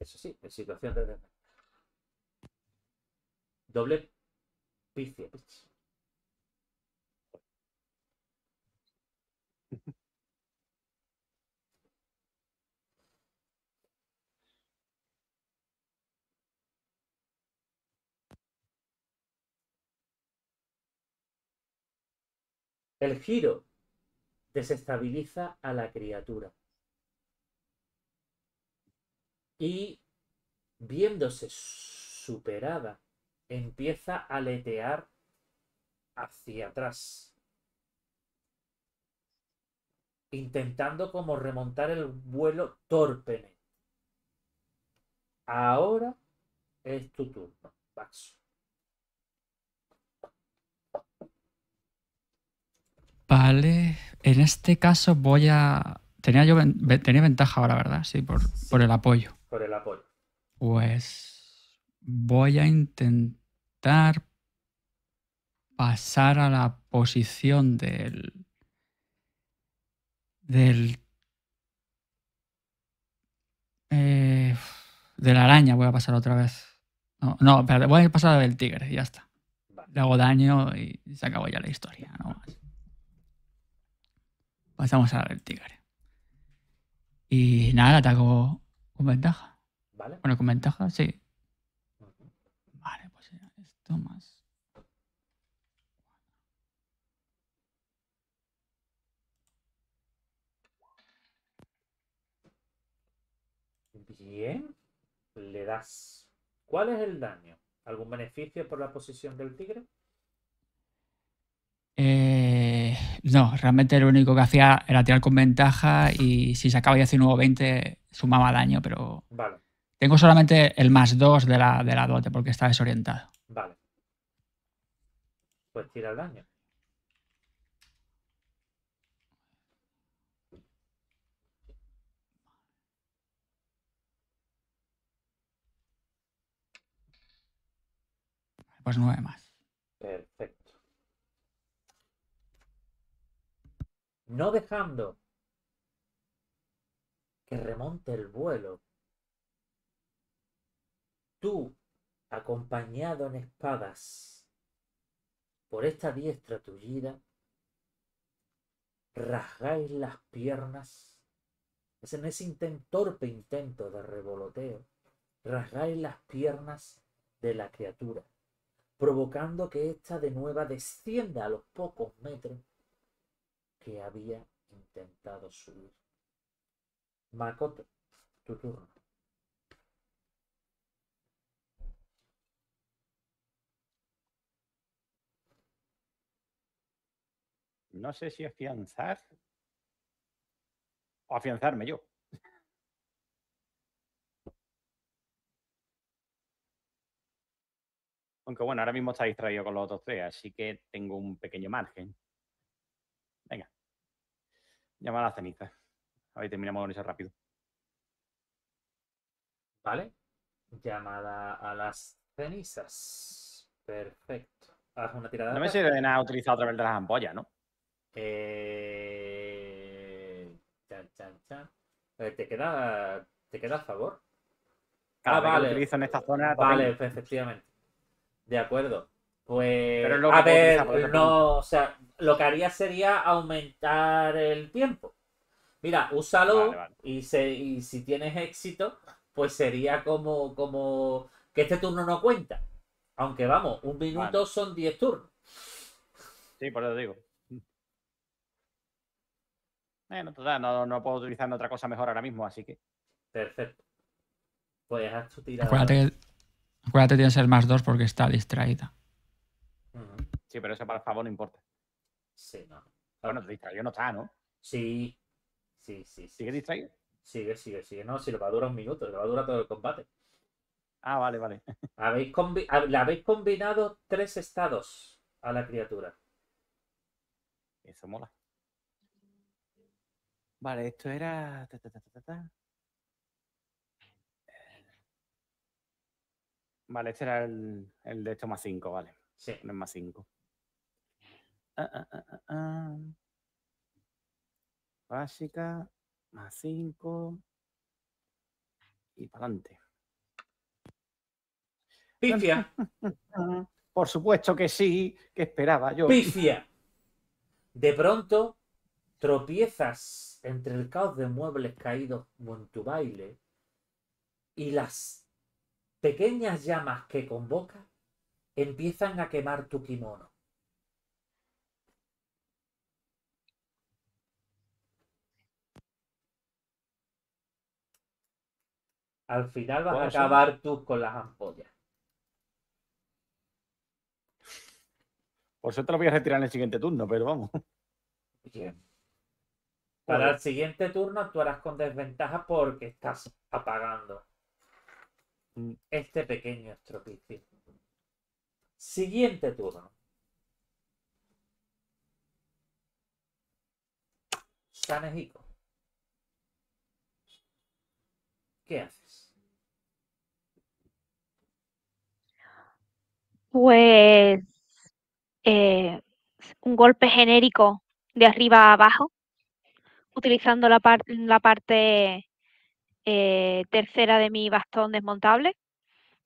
Eso sí, en situación de defensa. Doble picio. El giro desestabiliza a la criatura. Y viéndose superada, empieza a aletear hacia atrás, intentando como remontar el vuelo torpemente. Ahora es tu turno, Baksu. Vale, en este caso voy a... Tenía yo tenía ventaja ahora, ¿verdad? Sí, por, sí, por el apoyo. Por el apoyo. Pues voy a intentar pasar a la posición del... del... Eh, de la araña voy a pasar otra vez. No, no, espérate, voy a pasar a la del tigre y ya está. Le hago daño y se acabó ya la historia, no más. Pasamos a la del tigre. Y nada, la ataco con ventaja. ¿Vale? Bueno, con ventaja, sí. Vale, pues esto más. Bien, le das. ¿Cuál es el daño? ¿Algún beneficio por la posición del tigre? Eh, no, realmente lo único que hacía era tirar con ventaja y si sacaba diecinueve o veinte sumaba daño, pero... Vale. Tengo solamente el más dos de la, de la dote porque está desorientado. Vale. Pues tira el daño. Pues nueve más. Perfecto. No dejando que remonte el vuelo, tú, acompañado en espadas por esta diestra tullida, rasgáis las piernas, es en ese torpe intento de revoloteo, rasgáis las piernas de la criatura, provocando que ésta de nueva descienda a los pocos metros que había intentado subir. Makoto, tu turno. No sé si afianzar o afianzarme yo. Aunque bueno, ahora mismo está distraído con los otros tres, así que tengo un pequeño margen. Venga. Llama a la ceniza. A ver, terminamos con eso rápido. Vale. Llamada a las cenizas. Perfecto. Haz una tirada. No me sirve de nada utilizar otra vez de las ampollas, ¿no? Eh... Chan, chan, chan. Eh, ¿Te queda, te queda a favor? Cada ah, vez vale. Que utilizo en esta zona. Vale, también... efectivamente. De acuerdo. Pues, a ver, no, o sea, lo que haría sería aumentar el tiempo. Mira, úsalo vale, vale. Y, se, y si tienes éxito, pues sería como, como que este turno no cuenta. Aunque vamos, un minuto vale. Son diez turnos. Sí, por eso digo. Bueno, total, no, no puedo utilizar otra cosa mejor ahora mismo, así que... Perfecto. Pues haz tu tirada. Acuérdate que... Acuérdate, tienes el más dos porque está distraída. Sí, pero eso para el favor no importa. Sí, no. Bueno, distraído no está, ¿no? Sí. Sí, sí. sí ¿Sigue distraído? Sigue, sigue, sigue. No, si lo va a durar un minuto, lo va a durar todo el combate. Ah, vale, vale. Habéis combi... Le habéis combinado tres estados a la criatura. Eso mola. Vale, esto era... Ta, ta, ta, ta, ta. Vale, este era el, el de estos más cinco, vale. Sí. No es más cinco. Ah, ah, ah, ah. Básica, más cinco. Y para adelante. ¡Pifia! Por supuesto que sí, que esperaba yo. ¡Pifia! De pronto tropiezas entre el caos de muebles caídos en tu baile y las... pequeñas llamas que convoca empiezan a quemar tu kimono. Al final vas a acabar ser? tú con las ampollas. Por eso te lo voy a retirar en el siguiente turno, pero vamos. Bien. Para Oye. el siguiente turno actuarás con desventaja porque estás apagando este pequeño estropicio. Siguiente turno. Sanehiko. ¿Qué haces? Pues eh, un golpe genérico de arriba a abajo, utilizando la, par la parte eh, tercera de mi bastón desmontable,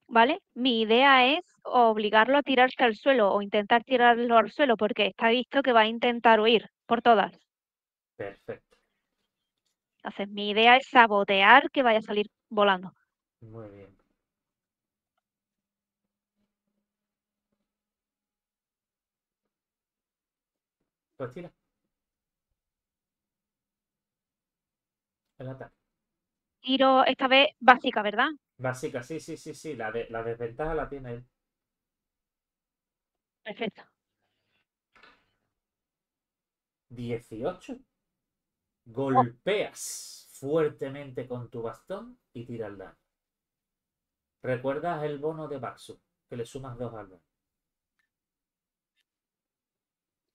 ¿vale? Mi idea es obligarlo a tirarse al suelo o intentar tirarlo al suelo, porque está visto que va a intentar huir por todas. Perfecto. Entonces, mi idea es sabotear que vaya a salir volando. Muy bien. Pues tira. El ataque. Tiro esta vez básica, ¿verdad? Básica, sí, sí, sí, sí. La, de, la desventaja la tiene él. Perfecto. dieciocho. Golpeas oh. fuertemente con tu bastón y tira el daño. ¿Recuerdas el bono de Baksu? Que le sumas dos al daño.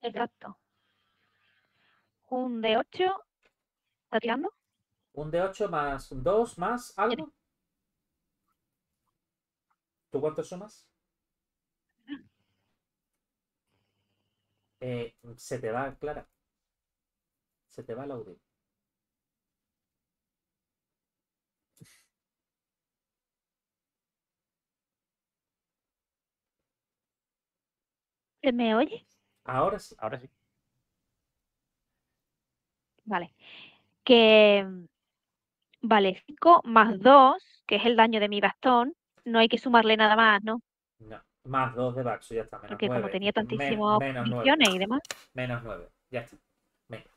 Exacto. Un de ocho. ¿Está tirando? Un de ocho más dos más algo. ¿Tú cuánto sumas? Eh, se te va, Clara. Se te va el audio. ¿Se me oye? Ahora sí. Ahora sí. Vale. Que... Vale, cinco más dos, que es el daño de mi bastón. No hay que sumarle nada más, ¿no? No, más dos de Baksu, ya está. Menos Porque nueve. Como tenía tantísimas opciones y demás. Menos nueve, ya está. Menos.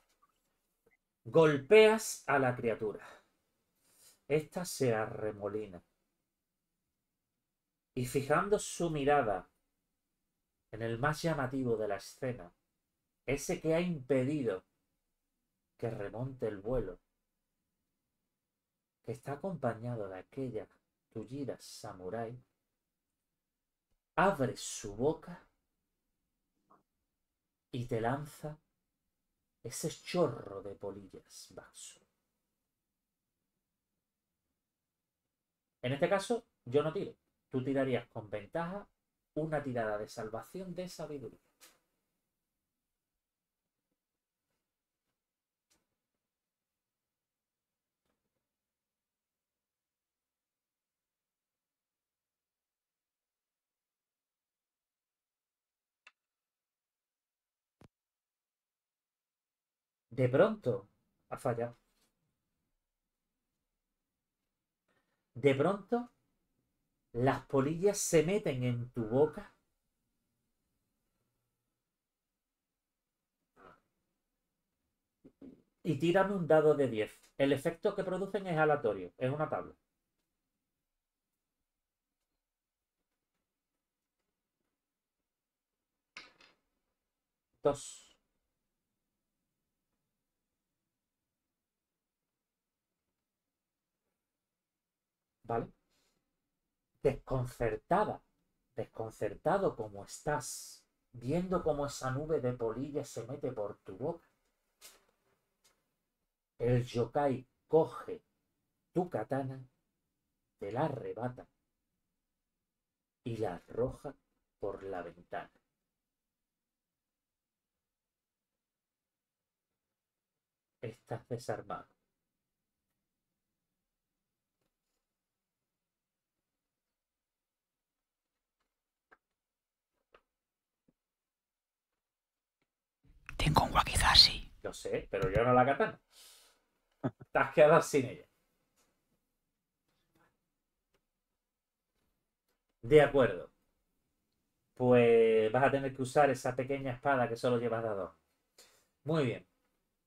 Golpeas a la criatura. Esta se arremolina. Y fijando su mirada en el más llamativo de la escena, ese que ha impedido que remonte el vuelo, que está acompañado de aquella tullida samurái, abre su boca y te lanza ese chorro de polillas, Baksu. En este caso, yo no tiro. Tú tirarías con ventaja una tirada de salvación de sabiduría. De pronto ha fallado. De pronto las polillas se meten en tu boca y tiran un dado de diez. El efecto que producen es aleatorio, es una tabla. Dos. ¿Vale? Desconcertada, desconcertado como estás, viendo cómo esa nube de polillas se mete por tu boca, el yokai coge tu katana, te la arrebata y la arroja por la ventana. Estás desarmado. Tengo un wakizashi. Lo sé, pero yo no la katana. Te has quedado sin ella. De acuerdo. Pues vas a tener que usar esa pequeña espada que solo llevas dado. Muy bien.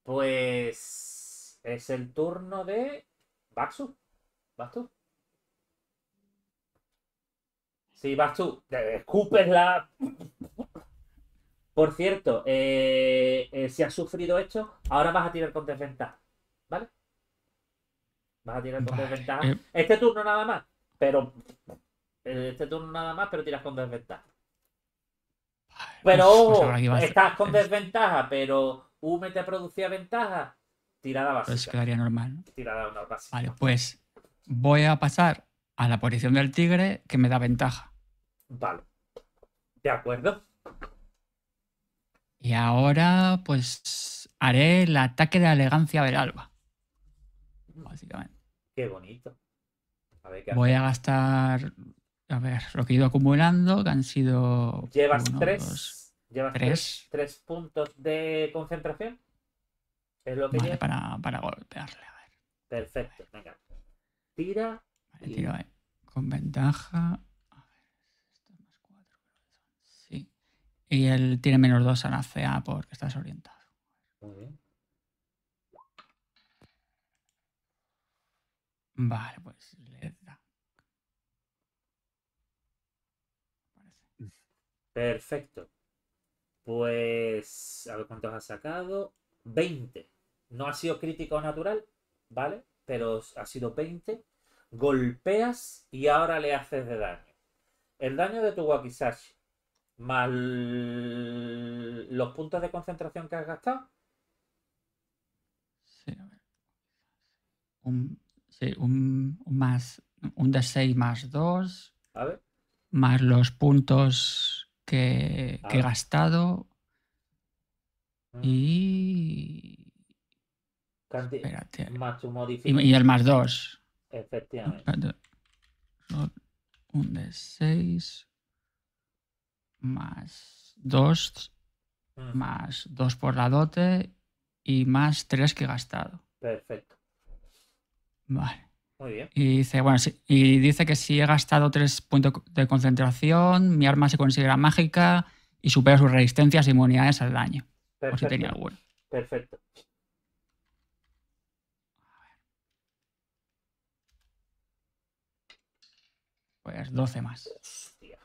Pues es el turno de Baksu. ¿Vas tú? Sí, vas tú. Escupes la... Por cierto, eh, eh, si has sufrido esto, ahora vas a tirar con desventaja, ¿vale? Vas a tirar con vale. desventaja. Eh. Este turno nada más, pero... Este turno nada más, pero tiras con desventaja. Vale. Pero ojo, oh, estás con es... desventaja, pero Ume te producía ventaja. Tirada básica. Pues quedaría normal, ¿no? Tirada normal básica. Vale, pues voy a pasar a la posición del tigre que me da ventaja. Vale. De acuerdo. Y ahora, pues, haré el ataque de la elegancia del alba. Básicamente. Qué bonito. A ver, ¿qué Voy hace? a gastar... A ver, lo que he ido acumulando, que han sido... ¿Llevas uno, tres? Dos, ¿Llevas tres? tres? ¿Tres puntos de concentración? Es lo que vale, para, para golpearle, a ver. Perfecto, a ver. venga. Tira... Vale, y... tiro ahí. Con ventaja... A ver, esto es más cuatro, sí. Y él tiene menos dos a la C A porque está desorientado. Muy bien. Vale, pues le da. Perfecto. Pues a ver cuántos ha sacado. veinte. No ha sido crítico natural, ¿vale? Pero ha sido veinte. Golpeas y ahora le haces de daño. El daño de tu wakizashi más los puntos de concentración que has gastado. Sí, a ver. Un, sí, un, un más. Un de seis más dos. A ver. Más los puntos que, que he gastado. Mm. Y... Canti... Espérate. Más tu modific... y, y el más dos. Efectivamente. Un de seis. Más dos. Mm. Más dos por la dote. Y más tres que he gastado. Perfecto. Vale. Muy bien. Y dice, bueno, si, y dice que si he gastado tres puntos de concentración, mi arma se considera mágica y supera sus resistencias e inmunidades al daño. Perfecto. Por si tenía alguno. Perfecto. Pues doce más. Hostia.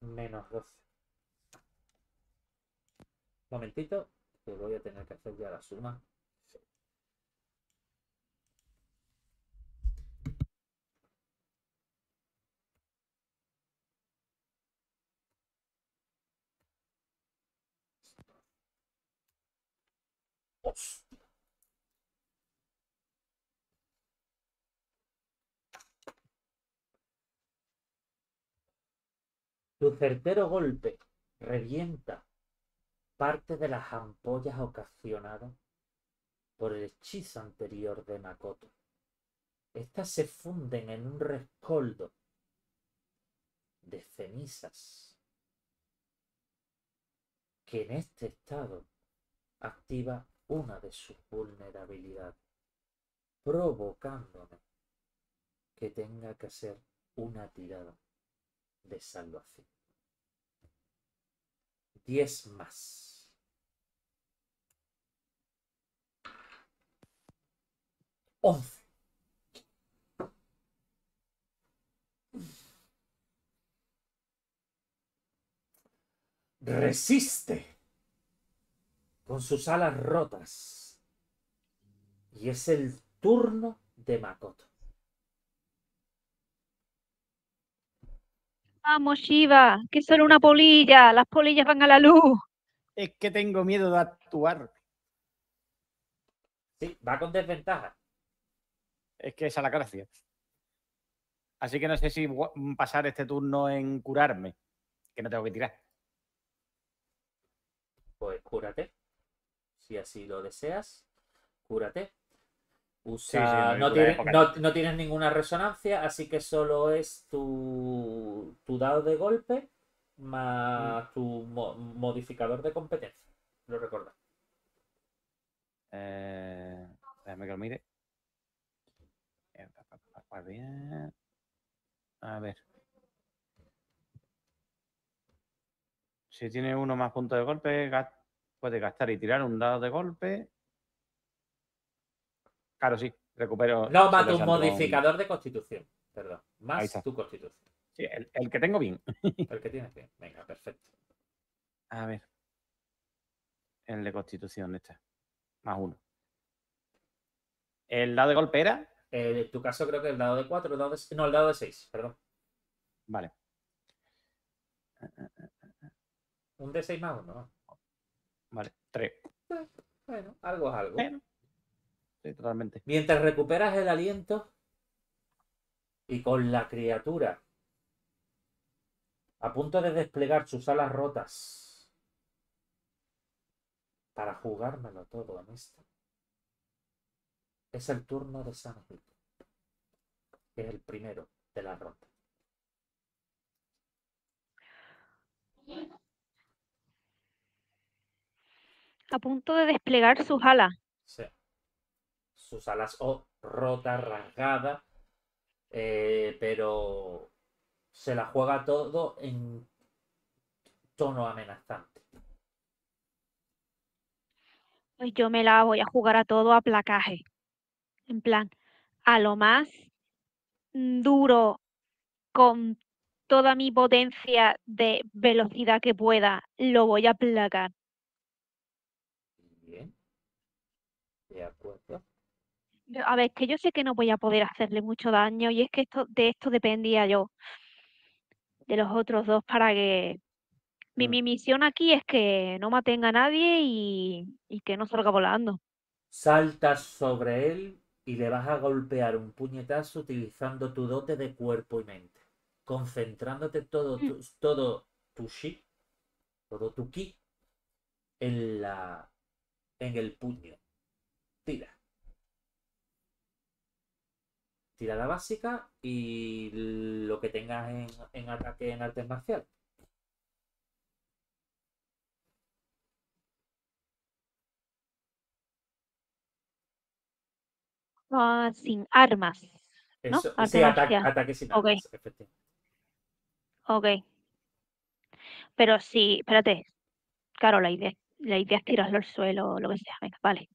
Menos doce. Momentito. Que voy a tener que hacer ya la suma. Hostia. Tu certero golpe revienta parte de las ampollas ocasionadas por el hechizo anterior de Makoto. Estas se funden en un rescoldo de cenizas que en este estado activa una de sus vulnerabilidades, provocándome que tenga que hacer una tirada de salvación. diez más. once. Resiste con sus alas rotas y es el turno de Makoto. Vamos, Shiba, que es solo una polilla, las polillas van a la luz. Es que tengo miedo de actuar. Sí, va con desventaja. Es que esa es la gracia. Así que no sé si pasar este turno en curarme, que no tengo que tirar. Pues cúrate. Si así lo deseas, cúrate. Usa... Sí, sí, no, no, tiene, no, no tienes ninguna resonancia, así que solo es tu, tu dado de golpe más tu mo modificador de competencia. Lo recuerdas. Eh, déjame que lo mire. A ver. Si tiene uno más puntos de golpe, puede gastar y tirar un dado de golpe. Claro, sí, recupero. No, más tu modificador de constitución. Perdón, más tu constitución. Sí, el, el que tengo bien. El que tienes bien. Venga, perfecto. A ver. El de constitución, este. Más uno. El dado de golpe era. Eh, en tu caso creo que el dado de cuatro, el dado de... no, el dado de seis, perdón. Vale. Un de seis más uno. Vale, tres. Bueno, algo es algo. Bueno. Sí, totalmente. Mientras recuperas el aliento y con la criatura a punto de desplegar sus alas rotas para jugármelo todo en esto. Es el turno de Sanehiko, que es el primero de la ronda. A punto de desplegar sus alas. Sí. Sus alas oh, rotas, rasgadas, eh, pero se la juega todo en tono amenazante. Pues yo me la voy a jugar a todo a placaje. En plan, a lo más duro, con toda mi potencia de velocidad que pueda, lo voy a aplacar. Bien. De acuerdo. A ver, que yo sé que no voy a poder hacerle mucho daño, y es que esto, de esto dependía yo, de los otros dos, para que... Mi, mm. mi misión aquí es que no maten a nadie y, y que no salga volando. Saltas sobre él y le vas a golpear un puñetazo utilizando tu dote de cuerpo y mente, concentrándote todo mm. tu, todo tu chi, todo tu ki en, la, en el puño. Tira. Tira la básica y lo que tengas en, en ataque en artes marciales. Uh, sin armas, ¿no? Eso, sí, ataque, ataque sin okay. armas, efectivamente. Ok. Pero sí, espérate. Claro, la idea, la idea es tirarlo al suelo o lo que sea. Venga, vale.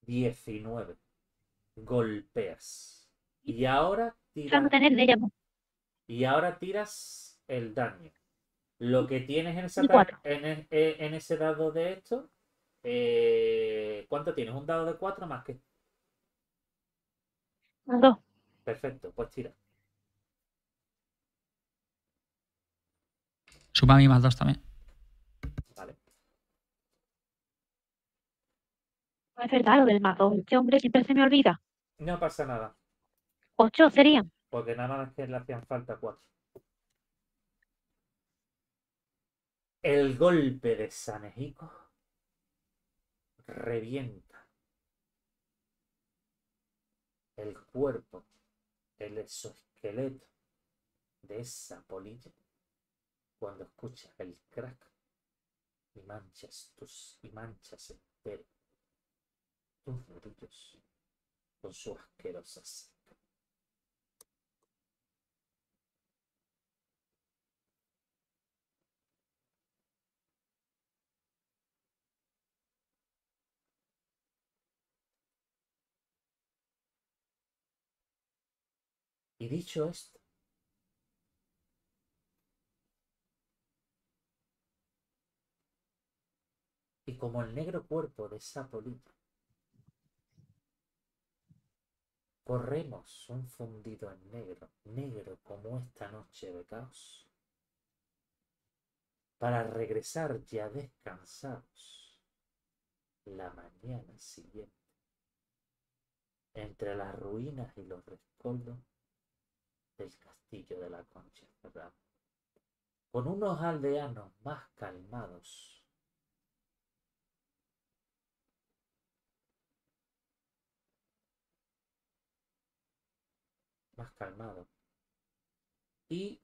diecinueve. Golpeas. Y ahora tiras. Y ahora tiras el daño. Lo que tienes en, esa en, en ese dado de esto. Eh, ¿Cuánto tienes? ¿Un dado de cuatro más que? Dos. Perfecto, pues tira. Suma a mí más dos también. Vale. No es verdad lo del más dos. Este hombre siempre se me olvida. No pasa nada. Ocho serían. Porque nada más que le hacían falta cuatro. El golpe de Sanehiko revienta el cuerpo, el exoesqueleto de esa polilla cuando escuchas el crack y manchas tus y manchas entero tus nudillos con sus asquerosas. Y dicho esto, y como el negro cuerpo de esa polilla, corremos un fundido en negro, negro como esta noche de caos, para regresar ya descansados la mañana siguiente, entre las ruinas y los rescoldos, del Castillo de la Concha Cerrada, con unos aldeanos más calmados más calmados y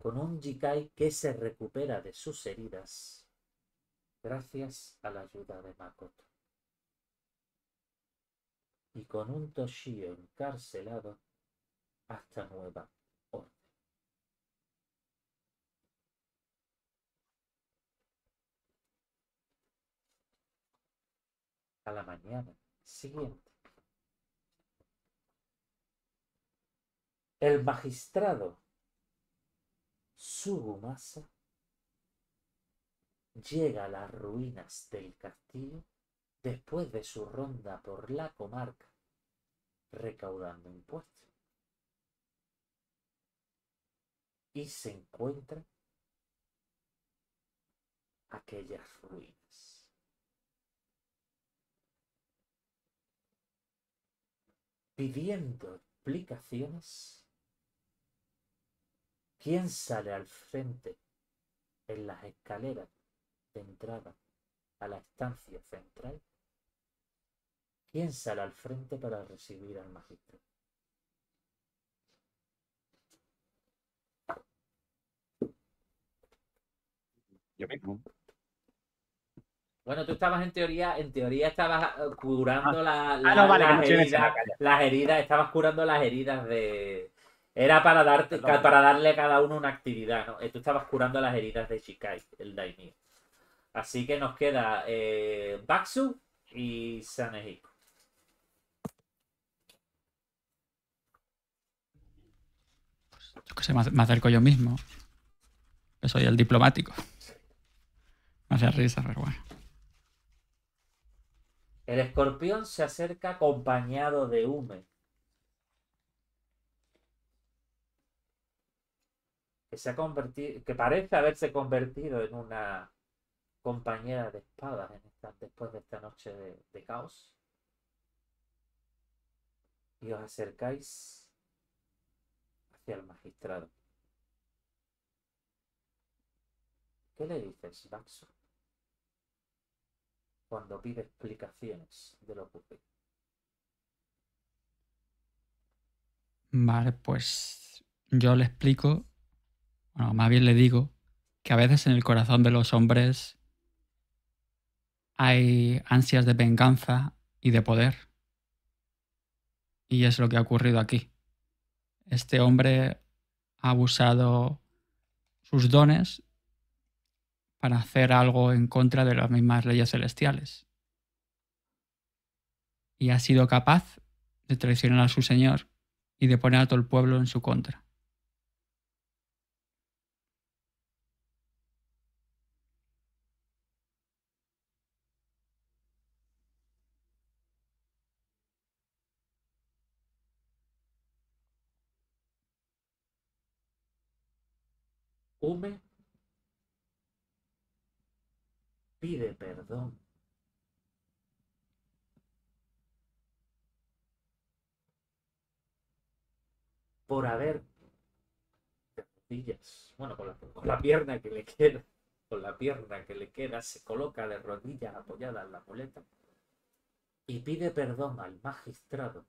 con un Jikai que se recupera de sus heridas gracias a la ayuda de Makoto, y con un Toshio encarcelado hasta nueva orden. A la mañana siguiente, el magistrado Subumasa llega a las ruinas del castillo después de su ronda por la comarca, recaudando impuestos. Y se encuentra aquellas ruinas. Pidiendo explicaciones, ¿quién sale al frente en las escaleras de entrada a la estancia central? ¿Quién sale al frente para recibir al magistrado? Yo mismo. Bueno, tú estabas en teoría, en teoría estabas curando ah, la, la, ah, no, vale, las, no heridas, las heridas, estabas curando las heridas de... Era para darte, no, no, para darle a cada uno una actividad, ¿no? Tú estabas curando las heridas de Shikai, el Daimyo. Así que nos queda eh, Baksu y Sanehiko. Pues, yo que sé, me acerco yo mismo. Que soy el diplomático. Me hace risa, pero bueno. El escorpión se acerca acompañado de Ume, que se ha convertido, que parece haberse convertido en una compañera de espadas en esta, después de esta noche de, de caos. Y os acercáis hacia el magistrado. ¿Qué le dices, Baksu, cuando pide explicaciones de lo ocurrido? Vale, pues yo le explico, bueno, más bien le digo, que a veces en el corazón de los hombres hay ansias de venganza y de poder. Y es lo que ha ocurrido aquí. Este hombre ha abusado sus dones para hacer algo en contra de las mismas leyes celestiales. Y ha sido capaz de traicionar a su señor y de poner a todo el pueblo en su contra. Ume pide perdón. Por haber... rodillas. Bueno, con la, con la pierna que le queda. Con la pierna que le queda se coloca de rodillas apoyada en la muleta. Y pide perdón al magistrado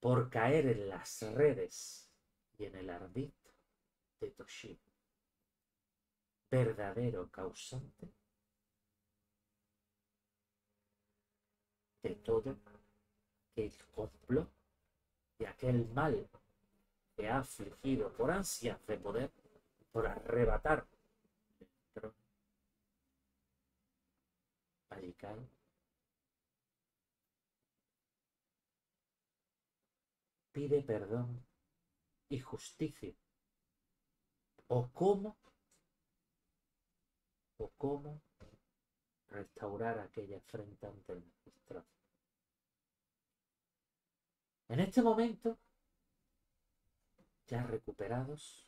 por caer en las redes y en el ardid de Toshio, verdadero causante de todo el complot de aquel mal que ha afligido por ansias de poder, por arrebatar el trono. Allí cae. Pide perdón y justicia. O cómo, o cómo restaurar aquella afrenta ante el magistrado. En este momento, ya recuperados,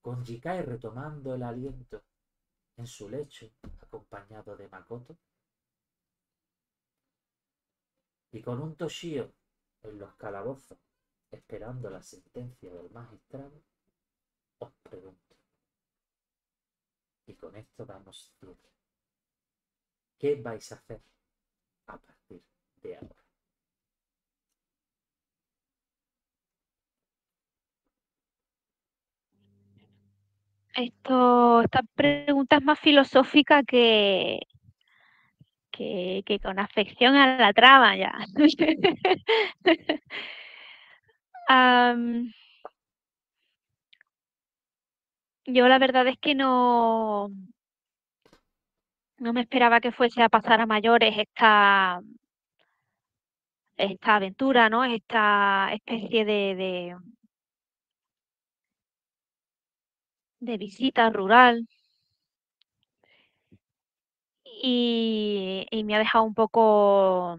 con Jikai retomando el aliento en su lecho, acompañado de Makoto, y con un Toshio en los calabozos, esperando la sentencia del magistrado, os pregunto, y con esto damos cierre, ¿qué vais a hacer a partir de ahora? Esto, esta pregunta es más filosófica que, que, que con afección a la trama ya. um, Yo la verdad es que no, no me esperaba que fuese a pasar a mayores esta, esta aventura, ¿no? Esta especie de, de, de visita rural. Y, y me ha dejado un poco,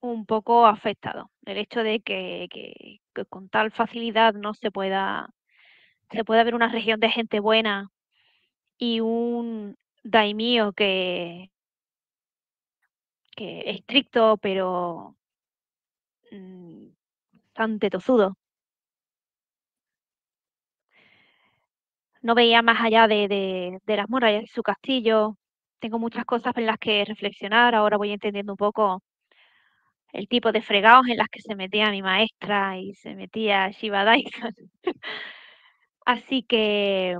un poco afectado el hecho de que, que, que con tal facilidad no se pueda... se puede haber una región de gente buena y un daimio que, que es estricto, pero mmm, bastante tozudo. No veía más allá de, de, de las murallas y su castillo. Tengo muchas cosas en las que reflexionar. Ahora voy entendiendo un poco el tipo de fregados en las que se metía mi maestra y se metía Shiba Dyson. Así que,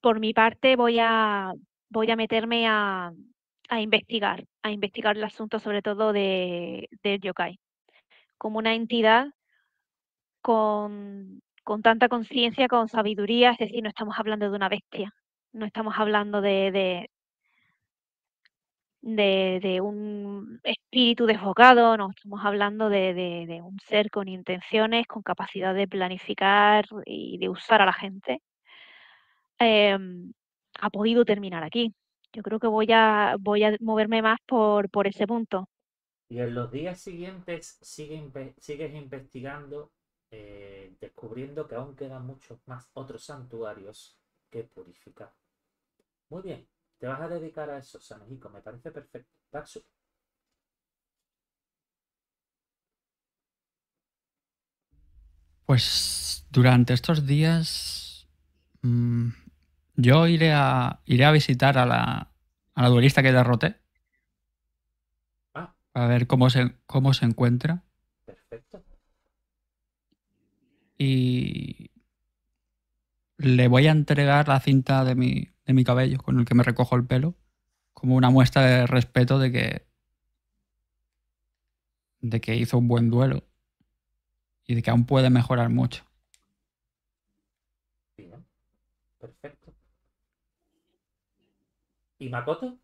por mi parte, voy a, voy a meterme a, a investigar, a investigar el asunto sobre todo de, de yokai. Como una entidad con, con tanta conciencia, con sabiduría, es decir, no estamos hablando de una bestia. No estamos hablando de, de, de, de un espíritu desbocado, no, estamos hablando de, de, de un ser con intenciones, con capacidad de planificar y de usar a la gente. Eh, ha podido terminar aquí. Yo creo que voy a, voy a moverme más por, por ese punto. Y en los días siguientes sigue, sigues investigando, eh, descubriendo que aún quedan muchos más otros santuarios que purificar. Muy bien, te vas a dedicar a eso, Sanehiko, me parece perfecto. Baksu. Pues durante estos días mmm, yo iré a iré a visitar a la, a la duelista que derroté. Ah. A ver cómo se, cómo se encuentra. Perfecto. Y le voy a entregar la cinta de mi, de mi cabello con el que me recojo el pelo como una muestra de respeto de que, de que hizo un buen duelo y de que aún puede mejorar mucho. Bien, perfecto. ¿Y Makoto?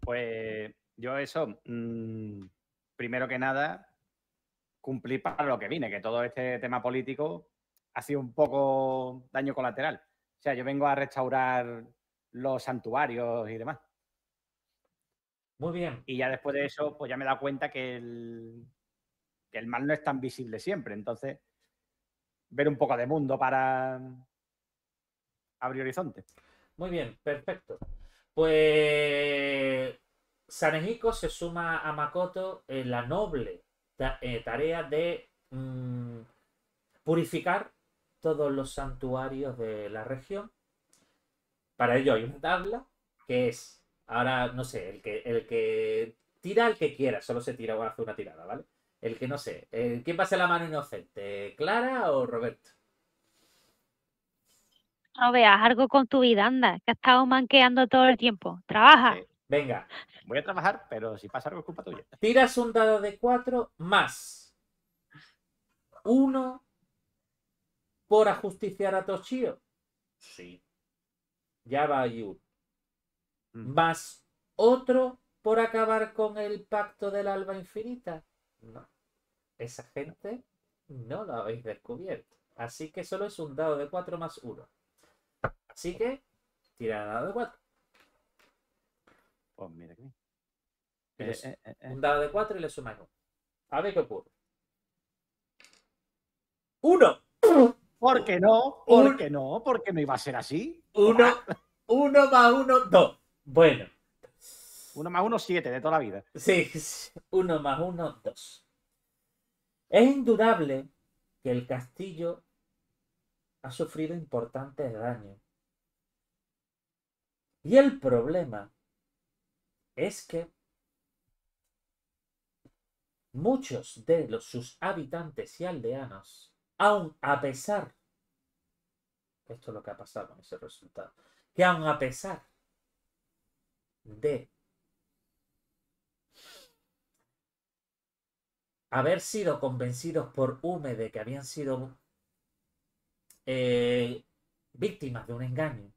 Pues yo eso, mmm, primero que nada, cumplí para lo que vine, que todo este tema político ha sido un poco daño colateral. O sea, yo vengo a restaurar los santuarios y demás. Muy bien. Y ya después de eso, pues ya me he dado cuenta que el, que el mal no es tan visible siempre. Entonces, ver un poco de mundo para abrir horizonte. Muy bien, perfecto. Pues Sanehiko se suma a Makoto en la noble ta eh, tarea de mmm, purificar todos los santuarios de la región. Para ello hay una tabla que es, ahora no sé, el que, el que tira al que quiera, solo se tira o hace una tirada, ¿vale? El que no sé, el, ¿quién va a ser la mano inocente? ¿Clara o Roberto? No veas, algo con tu vida, anda, que has estado manqueando todo el tiempo. Trabaja. Sí. Venga. Voy a trabajar, pero si pasa algo es culpa tuya. Tiras un dado de cuatro más uno por ajusticiar a Toshio. Sí. Ya va Yu. Mm. Más otro por acabar con el Pacto del Alba Infinita. No. Esa gente no la habéis descubierto. Así que solo es un dado de cuatro más uno. Así que tira dado de cuatro. Pues mira aquí. Eh, eh, eh, eh. Un dado de cuatro y le sumas uno. A ver qué ocurre. ¡Uno! ¿Por qué no? ¿Por un... qué no? ¿Por qué no iba a ser así? Uno, uno más uno, dos. Bueno. Uno más uno, siete, de toda la vida. Sí, uno más uno, dos. Es indudable que el castillo ha sufrido importantes daños. Y el problema es que muchos de los, sus habitantes y aldeanos, aun a pesar, esto es lo que ha pasado con ese resultado, que aun a pesar de haber sido convencidos por Ume de que habían sido eh, víctimas de un engaño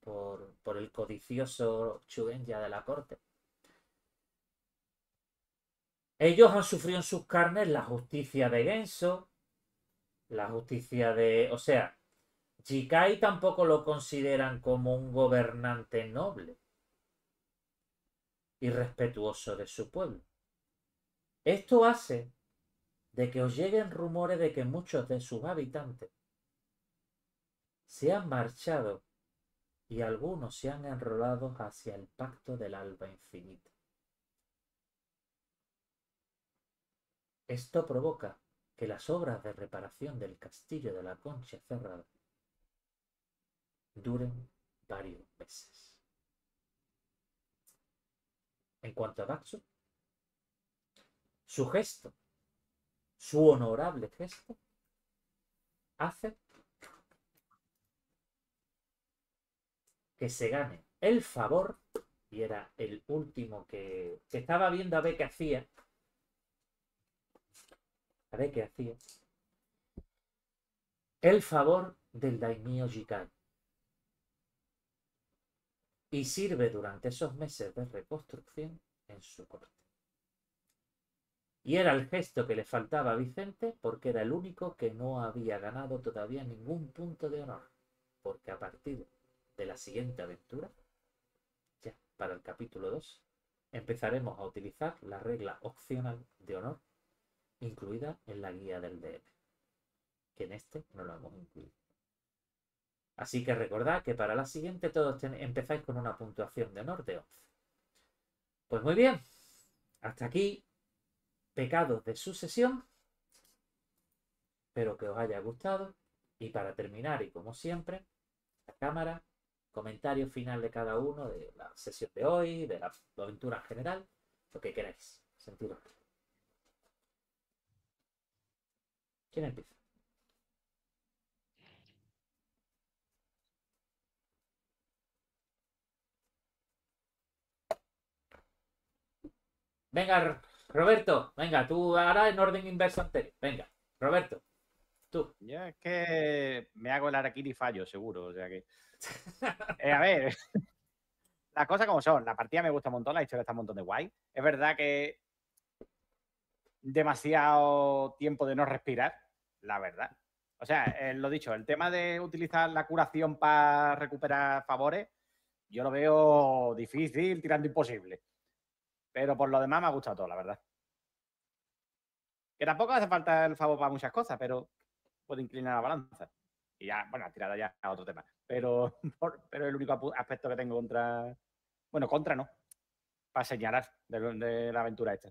por, por el codicioso Chugenya de la corte, ellos han sufrido en sus carnes la justicia de Genso, la justicia de... O sea, Jikai tampoco lo consideran como un gobernante noble y respetuoso de su pueblo. Esto hace de que os lleguen rumores de que muchos de sus habitantes se han marchado y algunos se han enrolado hacia el Pacto del Alba Infinita. Esto provoca que las obras de reparación del Castillo de la Concha Cerrada duren varios meses. En cuanto a Baksu, su gesto, su honorable gesto, hace que se gane el favor, y era el último que, que estaba viendo a ver qué hacía, a ver qué hacía, el favor del Daimyo Jikai. Y sirve durante esos meses de reconstrucción en su corte. Y era el gesto que le faltaba a Vicente, porque era el único que no había ganado todavía ningún punto de honor. Porque a partir de la siguiente aventura, ya para el capítulo dos, empezaremos a utilizar la regla opcional de honor incluida en la guía del D M, que en este no lo hemos incluido. Así que recordad que para la siguiente todos empezáis con una puntuación de honor de once. Pues muy bien, hasta aquí Pecados de Sucesión. Espero que os haya gustado. Y para terminar, y como siempre, la cámara, comentario final de cada uno, de la sesión de hoy, de la aventura en general, lo que queráis. Sentiros. ¿Quién empieza? Venga, Roberto, venga, tú ahora en orden inverso anterior. Venga, Roberto, tú. Yo es que me hago el harakiri fallo, seguro. O sea que. Eh, a ver, las cosas como son. La partida me gusta un montón, la historia está un montón de guay. Es verdad que demasiado tiempo de no respirar, la verdad. O sea, eh, lo dicho, el tema de utilizar la curación para recuperar favores, yo lo veo difícil, tirando imposible. Pero por lo demás me ha gustado todo, la verdad. Que tampoco hace falta el favor para muchas cosas, pero puede inclinar la balanza. Y ya, bueno, tirada ya a otro tema. Pero, pero el único aspecto que tengo contra... Bueno, contra no. Para señalar de, de la aventura esta.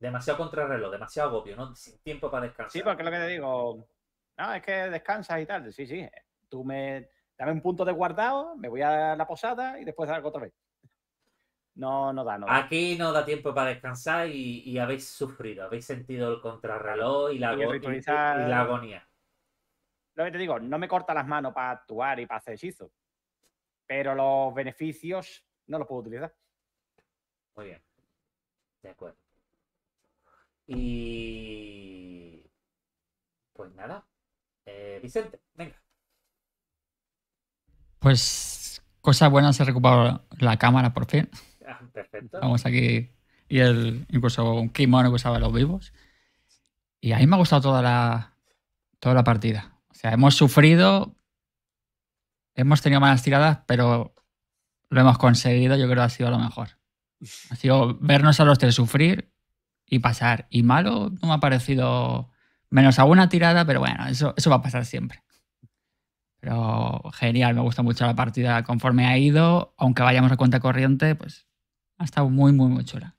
Demasiado contrarreloj, demasiado agobio, ¿no? Sin tiempo para descansar. Sí, porque es lo que te digo. No, es que descansas y tal. Sí, sí. Tú me... Dame un punto de guardado, me voy a la posada y después salgo otra vez. No, no da, no da. Aquí no da tiempo para descansar y, y habéis sufrido, habéis sentido el contrarreloj y la, y, ritualizar... y la agonía. Lo que te digo, no me corta las manos para actuar y para hacer hechizos, pero los beneficios no los puedo utilizar. Muy bien, de acuerdo. Y... pues nada, eh, Vicente, venga. Pues cosas buenas, se recuperó la cámara por fin. Perfecto. Vamos aquí. Y el, incluso un kimono que usaba los vivos. Y a mí me ha gustado toda la, toda la partida. O sea, hemos sufrido, hemos tenido malas tiradas, pero lo hemos conseguido. Yo creo que ha sido lo mejor. Ha sido vernos a los tres sufrir y pasar. Y malo no me ha parecido, menos alguna tirada, pero bueno, eso, eso va a pasar siempre. Pero genial, me gusta mucho la partida conforme ha ido, aunque vayamos a cuenta corriente, pues ha estado muy, muy, muy chula.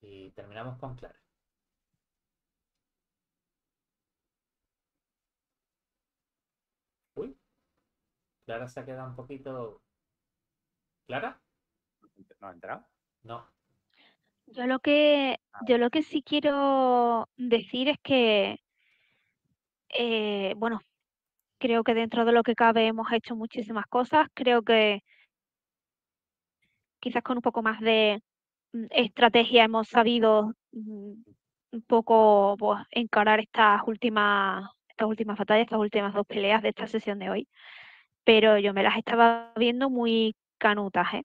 Y terminamos con Clara. Uy, Clara se ha quedado un poquito... ¿Clara? ¿No ha entrado? No. Yo lo que, yo lo que sí quiero decir es que Eh, bueno, creo que dentro de lo que cabe hemos hecho muchísimas cosas. Creo que quizás con un poco más de estrategia hemos sabido un poco, pues, encarar estas últimas, estas últimas batallas, estas últimas dos peleas de esta sesión de hoy. Pero yo me las estaba viendo muy canutas, ¿eh?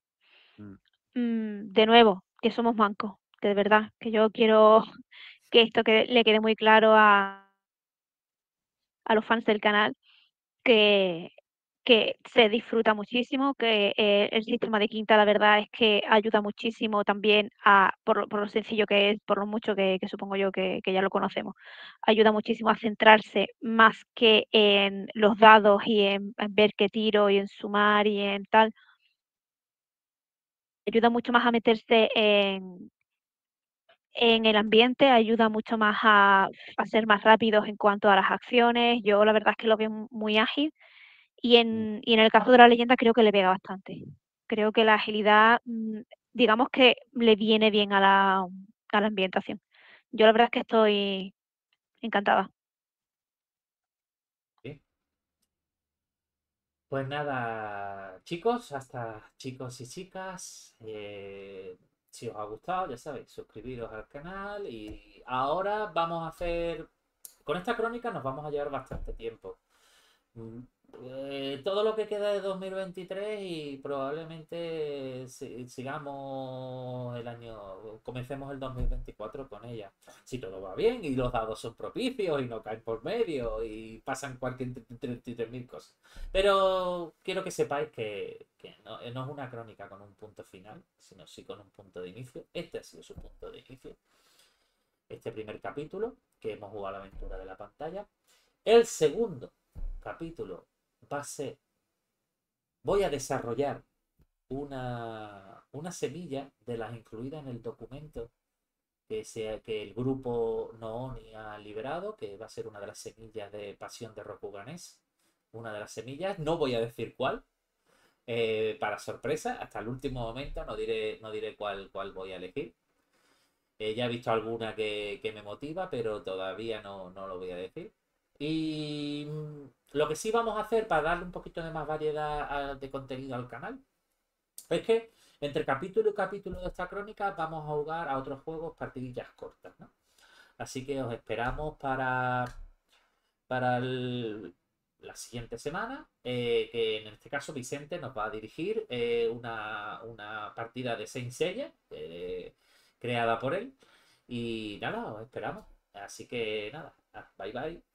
Mm. Mm, de nuevo, que somos mancos, que de verdad, que yo quiero que esto que le quede muy claro a... a los fans del canal, que, que se disfruta muchísimo, que eh, el sistema de quinta la verdad es que ayuda muchísimo también a, por, por lo sencillo que es, por lo mucho que, que supongo yo que, que ya lo conocemos, ayuda muchísimo a centrarse más que en los dados y en, en ver qué tiro y en sumar y en tal. Ayuda mucho más a meterse en, en el ambiente, ayuda mucho más a, a ser más rápidos en cuanto a las acciones. Yo la verdad es que lo veo muy ágil. Y en, y en el caso de la leyenda creo que le pega bastante. Creo que la agilidad, digamos que le viene bien a la, a la ambientación. Yo la verdad es que estoy encantada. Bien. Pues nada, chicos, hasta chicos y chicas, eh, si os ha gustado, ya sabéis, suscribiros al canal. Y ahora vamos a hacer, con esta crónica nos vamos a llevar bastante tiempo. Eh, todo lo que queda de dos mil veintitrés y probablemente si, sigamos el año, comencemos el dos mil veinticuatro con ella. Si todo va bien y los dados son propicios y no caen por medio y pasan cualquier treinta y tres mil cosas. Pero quiero que sepáis que, que no, no es una crónica con un punto final, sino sí con un punto de inicio. Este ha sido su punto de inicio. Este primer capítulo que hemos jugado a la aventura de la pantalla. El segundo capítulo va a ser, voy a desarrollar una, una semilla de las incluidas en el documento que, sea, que el grupo Nooni ha liberado, que va a ser una de las semillas de Pasión de Rokuganés, una de las semillas, no voy a decir cuál, eh, para sorpresa, hasta el último momento no diré, no diré cuál, cuál voy a elegir. Eh, ya he visto alguna que, que me motiva, pero todavía no, no lo voy a decir. Y lo que sí vamos a hacer para darle un poquito de más variedad de contenido al canal es que entre capítulo y capítulo de esta crónica vamos a jugar a otros juegos partidillas cortas, ¿no? Así que os esperamos para, para el, la siguiente semana, eh, que en este caso Vicente nos va a dirigir eh, una, una partida de Saint Seiya eh, creada por él. Y nada, os esperamos. Así que nada, bye bye.